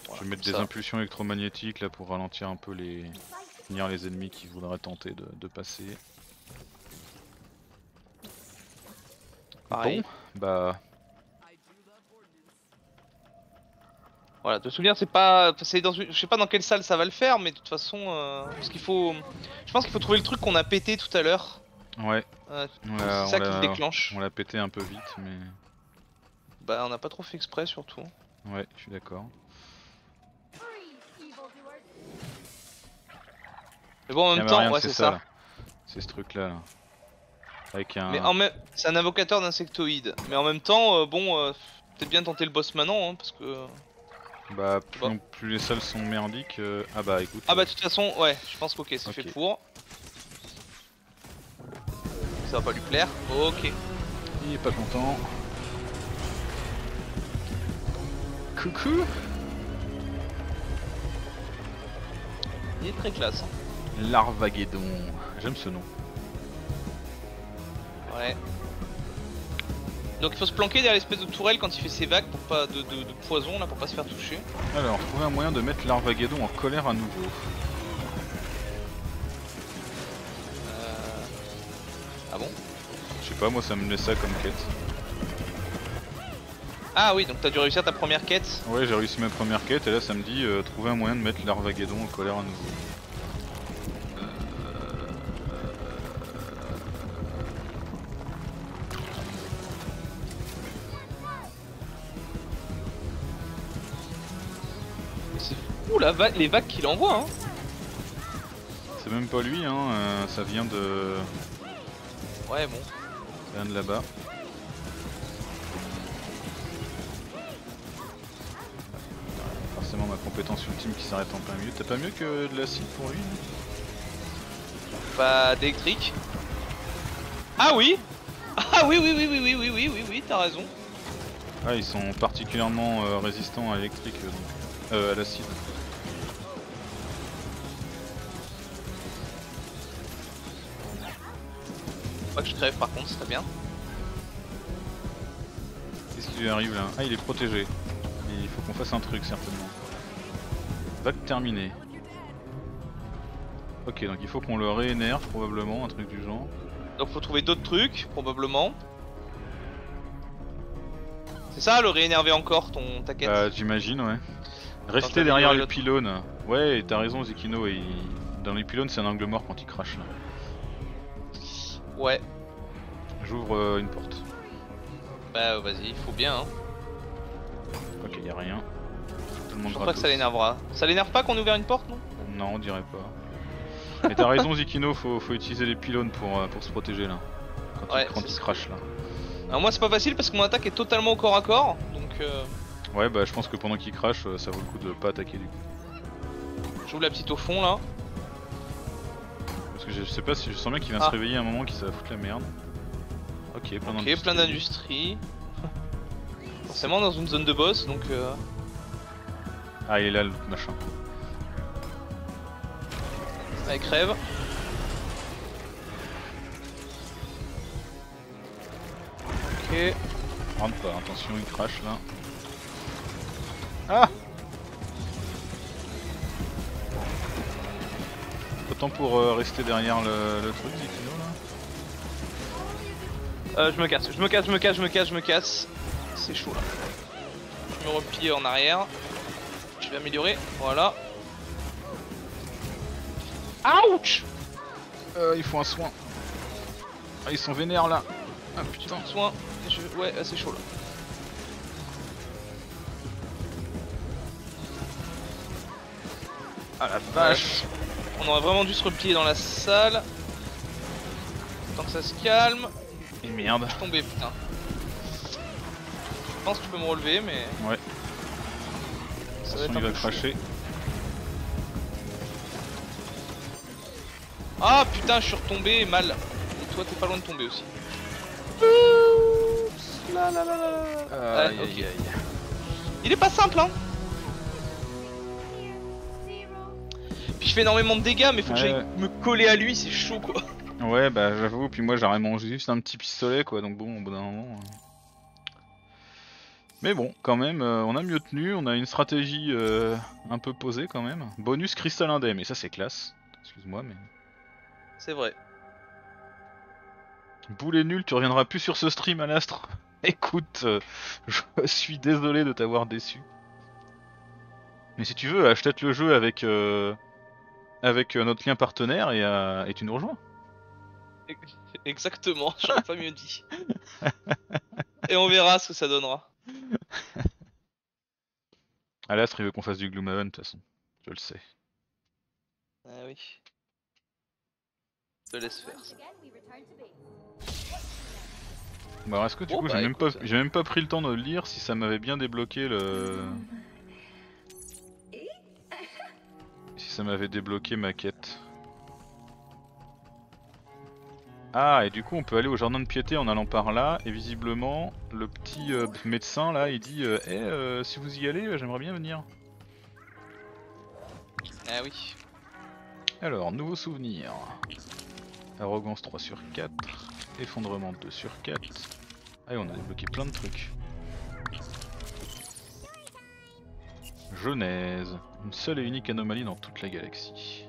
Voilà, je vais mettre des ça. impulsions électromagnétiques là pour ralentir un peu les... Finir les ennemis qui voudraient tenter de, de passer. Pareil. Bon, bah... Voilà, de souvenir, c'est pas, c'est dans, je sais pas dans quelle salle ça va le faire, mais de toute façon, euh, parce qu'il faut, je pense qu'il faut trouver le truc qu'on a pété tout à l'heure. Ouais. Euh, c'est ça qui déclenche. On l'a pété un peu vite, mais... Bah on n'a pas trop fait exprès surtout. Ouais, je suis d'accord. Mais bon, en même temps, ouais, c'est ça. C'est ce truc là. là. Avec un... Mais en même... C'est un invocateur d'insectoïdes. Mais en même temps, euh, bon, euh, peut-être bien tenter le boss maintenant, hein, parce que... Bah, plus, bon. plus les salles sont merdiques. Euh... Ah bah écoute. Ah bah de toute façon, ouais, je pense qu'ok, c'est okay. fait pour. Ça va pas lui plaire. Ok. Il est pas content. Coucou. Il est très classe. Larvageddon. J'aime ce nom. Ouais. Donc il faut se planquer derrière l'espèce de tourelle quand il fait ses vagues pour pas de, de, de poison là, pour pas se faire toucher. Alors, trouver un moyen de mettre Larvageddon en colère à nouveau. Euh... Ah bon? Je sais pas, moi ça me laisse ça comme quête. Ah oui, donc t'as dû réussir ta première quête? Ouais, j'ai réussi ma première quête et là ça me dit euh, trouver un moyen de mettre Larvageddon en colère à nouveau. Ouh la va les vagues qu'il envoie hein. C'est même pas lui hein, euh, ça vient de... Ouais bon. Ça vient de là-bas. Forcément ma compétence ultime qui s'arrête en plein milieu. T'as pas mieux que de l'acide pour lui? Pas d'électrique. Ah oui. Ah oui oui oui oui oui oui oui oui oui t'as raison. Ah ils sont particulièrement euh, résistants à l'électrique donc... Euh à l'acide. Que je crève par contre, c'est bien. Qu'est-ce qui lui arrive là? Ah, il est protégé. Il faut qu'on fasse un truc certainement. Vague terminée. Ok, donc il faut qu'on le réénerve probablement, un truc du genre. Donc faut trouver d'autres trucs probablement. C'est ça le réénerver encore ton ta quête? Bah j'imagine ouais. Rester derrière les pylônes. Ouais, t'as raison Zekino. Il... Dans les pylônes c'est un angle mort quand il crache là. Ouais. J'ouvre euh, une porte. Bah vas-y, il faut bien hein. Ok, y'a rien. Tout le monde. Je crois pas que ça l'énervera. Ça l'énerve pas qu'on ouvre une porte non? Non, on dirait pas. Mais t'as raison Zekino, faut, faut utiliser les pylônes pour, euh, pour se protéger là. Quand ouais, il, il crache là. Alors moi c'est pas facile parce que mon attaque est totalement au corps à corps. Donc euh... Ouais bah je pense que pendant qu'il crache, ça vaut le coup de pas attaquer du coup. J'ouvre la petite au fond là. Parce que je sais pas si je sens bien qu'il vient ah. se réveiller à un moment qui ça va foutre la merde. Ok, plein d'industries. Ok, plein d'industries. Forcément dans une zone de boss donc. Euh... Ah, il est là le machin. Allez, crève. Ok. Rentre pas, attention, il crache là. Ah! Autant pour euh, rester derrière le, le truc, Zekino là. Euh, je me casse, je me casse, je me casse, je me casse, je me casse. C'est chaud là. Je me replie en arrière. Je vais améliorer, voilà. Ouch euh, il faut un soin. Ah, ils sont vénères là. Ah putain. Un soin. Je... Ouais, c'est chaud là. Ah la vache. On aurait vraiment dû se replier dans la salle. Tant que ça se calme. Et merde. Je suis tombé putain. Je pense que tu peux me relever mais. Ouais. Ça va être un peu cracher. Ah putain je suis retombé mal. Et toi t'es pas loin de tomber aussi. Oups, la la la la. Aïe, ouais, okay. Aïe, aïe. Il est pas simple hein. Puis je fais énormément de dégâts mais faut que ouais. j'aille me coller à lui, c'est chaud quoi. Ouais bah j'avoue, puis moi j'aurais mangé juste un petit pistolet quoi, donc bon au bout d'un moment... Euh... Mais bon, quand même, euh, on a mieux tenu, on a une stratégie euh, un peu posée quand même. Bonus cristal indemne, et ça c'est classe, excuse-moi mais... C'est vrai. Boulet nul, tu reviendras plus sur ce stream à l'astre. Écoute, euh, je suis désolé de t'avoir déçu. Mais si tu veux, achète le jeu avec... Euh... Avec euh, notre lien partenaire et, euh, et tu nous rejoins. Exactement, j'aurais pas mieux dit. Et on verra ce que ça donnera. Alastre, il veut qu'on fasse du Gloomhaven de toute façon, je le sais. Ah oui. Je te laisse faire ça. Bon, alors est-ce que du oh, coup, bah, j'ai même, même pas pris le temps de le lire si ça m'avait bien débloqué le... Si ça m'avait débloqué ma quête. Ah, et du coup on peut aller au jardin de piété en allant par là, et visiblement le petit euh, médecin là il dit euh, « Eh, hey, euh, si vous y allez, euh, j'aimerais bien venir. » Ah oui. Alors, nouveau souvenir. Arrogance trois sur quatre, effondrement deux sur quatre. Ah, et on a débloqué plein de trucs. Genèse, une seule et unique anomalie dans toute la galaxie.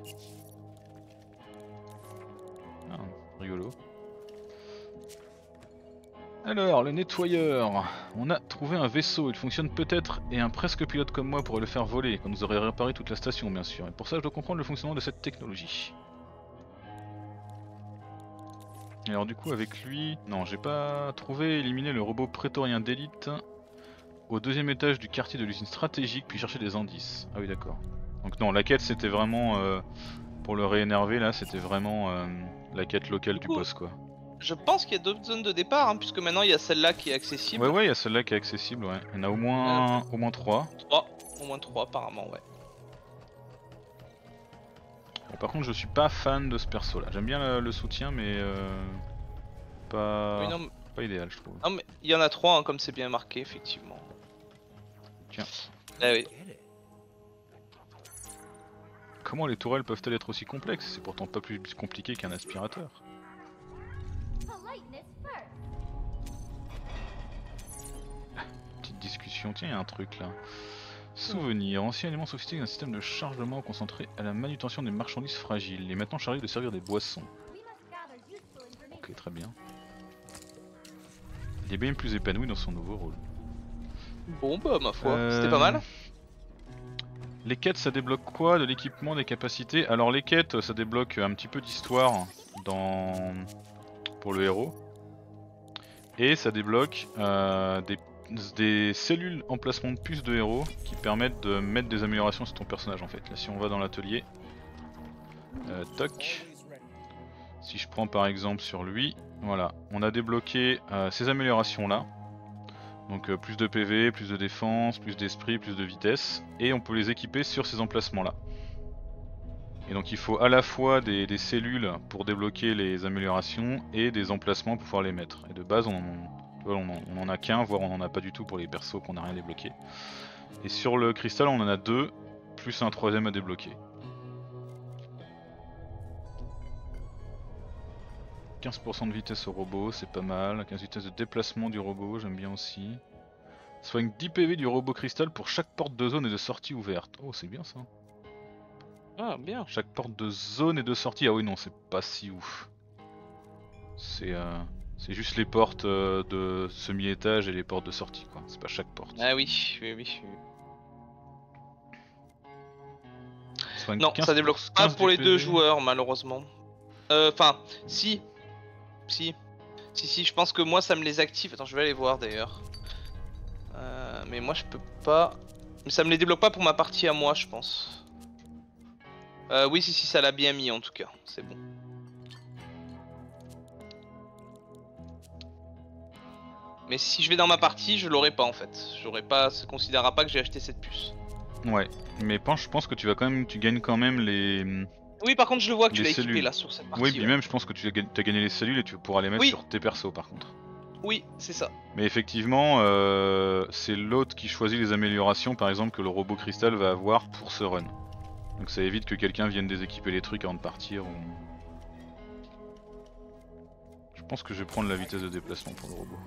Ah. Rigolo. Alors, le nettoyeur. On a trouvé un vaisseau, il fonctionne peut-être, et un presque pilote comme moi pourrait le faire voler, quand vous aurez réparé toute la station, bien sûr. Et pour ça, je dois comprendre le fonctionnement de cette technologie. Et alors, du coup, avec lui. Non, j'ai pas trouvé, éliminer le robot prétorien d'élite au deuxième étage du quartier de l'usine stratégique, puis chercher des indices. Ah oui, d'accord. Donc, non, la quête, c'était vraiment. Euh, pour le réénerver, là, c'était vraiment. Euh, La quête locale du, coup, du boss quoi. Je pense qu'il y a d'autres zones de départ hein, puisque maintenant il y a celle-là qui est accessible. Ouais ouais, il y a celle-là qui est accessible ouais. Il y en a au moins, euh, au moins trois. trois, au moins trois apparemment ouais. Bon, par contre je suis pas fan de ce perso là. J'aime bien le, le soutien mais euh, pas, oui, non, mais... pas idéal je trouve. Non mais il y en a trois hein, comme c'est bien marqué effectivement. Tiens. Ah oui. Comment les tourelles peuvent-elles être aussi complexes? C'est pourtant pas plus compliqué qu'un aspirateur. Petite discussion, tiens, il y a un truc là. Souvenir, ancien élément sophistiqué d'un système de chargement concentré à la manutention des marchandises fragiles, et maintenant chargé de servir des boissons. Ok, très bien. Il est bien plus épanoui dans son nouveau rôle. Bon bah ma foi, euh... c'était pas mal. Les quêtes ça débloque quoi? De l'équipement, des capacités? Alors les quêtes ça débloque un petit peu d'histoire dans... pour le héros. Et ça débloque euh, des... des cellules emplacement de puces de héros qui permettent de mettre des améliorations sur ton personnage en fait. Là si on va dans l'atelier, euh, toc. Si je prends par exemple sur lui, voilà, on a débloqué euh, ces améliorations là. Donc euh, plus de P V, plus de défense, plus d'esprit, plus de vitesse. Et on peut les équiper sur ces emplacements là. Et donc il faut à la fois des, des cellules pour débloquer les améliorations et des emplacements pour pouvoir les mettre. Et de base on, on, on, on en a qu'un, voire on en a pas du tout pour les persos qu'on n'a rien débloqué. Et sur le cristal on en a deux, plus un troisième à débloquer. quinze pour cent de vitesse au robot, c'est pas mal. quinze vitesse de déplacement du robot, j'aime bien aussi. Soigne dix P V du robot cristal pour chaque porte de zone et de sortie ouverte. Oh, c'est bien ça. Ah, bien. Chaque porte de zone et de sortie. Ah oui, non, c'est pas si ouf. C'est euh, c'est juste les portes euh, de semi-étage et les portes de sortie, quoi. C'est pas chaque porte. Ah oui, oui, oui. Soigne non, ça débloque pas pour les deux joueurs, malheureusement. Enfin, euh, si... Si, si, si, je pense que moi ça me les active. Attends, je vais aller voir d'ailleurs. Euh, mais moi je peux pas. Mais ça me les débloque pas pour ma partie à moi, je pense. Euh, oui, si, si, ça l'a bien mis en tout cas. C'est bon. Mais si je vais dans ma partie, je l'aurai pas en fait. J'aurai pas, ça considérera pas que j'ai acheté cette puce. Ouais, mais je pense que tu vas quand même, tu gagnes quand même les. Oui, par contre, je le vois que les tu l'as équipé là sur cette partie. Oui, mais même, je pense que tu as gagné les cellules et tu pourras les mettre oui. sur tes persos par contre. Oui, c'est ça. Mais effectivement, euh, c'est l'autre qui choisit les améliorations par exemple que le robot cristal va avoir pour ce run. Donc ça évite que quelqu'un vienne déséquiper les trucs avant de partir. Ou... Je pense que je vais prendre la vitesse de déplacement pour le robot.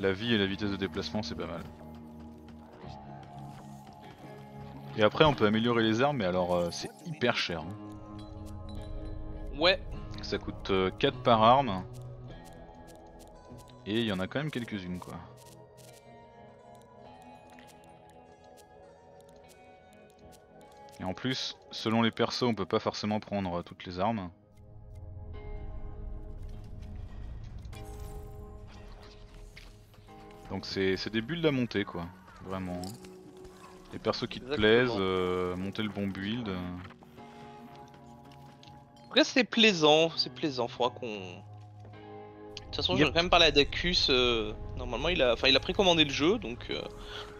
La vie et la vitesse de déplacement, c'est pas mal. Et après on peut améliorer les armes mais alors euh, c'est hyper cher hein. Ouais. Ça coûte euh, quatre par arme. Et il y en a quand même quelques-unes quoi. Et en plus, selon les persos on peut pas forcément prendre euh, toutes les armes. Donc c'est des builds à monter quoi, vraiment. Les persos qui Exactement. te plaisent, euh, monter le bon build. En tout cas c'est plaisant, c'est plaisant, faudra qu'on... De toute façon, yep. j'ai quand même parlé à Dacus, euh, normalement il a, il a précommandé le jeu, donc euh,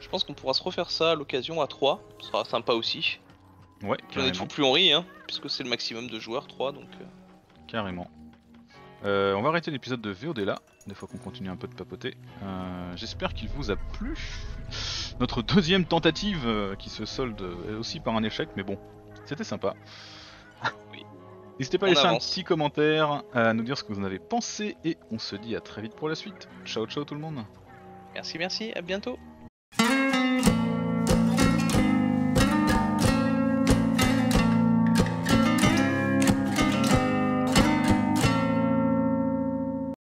je pense qu'on pourra se refaire ça à l'occasion à trois, ce sera sympa aussi. Ouais, plus on est fou, plus on rit, hein, puisque c'est le maximum de joueurs, trois, donc... Euh... Carrément. Euh, on va arrêter l'épisode de V O D là, des fois qu'on continue un peu de papoter. Euh, J'espère qu'il vous a plu. Notre deuxième tentative euh, qui se solde aussi par un échec, mais bon, c'était sympa. N'hésitez pas à laisser un petit commentaire, à nous dire ce que vous en avez pensé, et on se dit à très vite pour la suite. Ciao ciao tout le monde. Merci merci, à bientôt.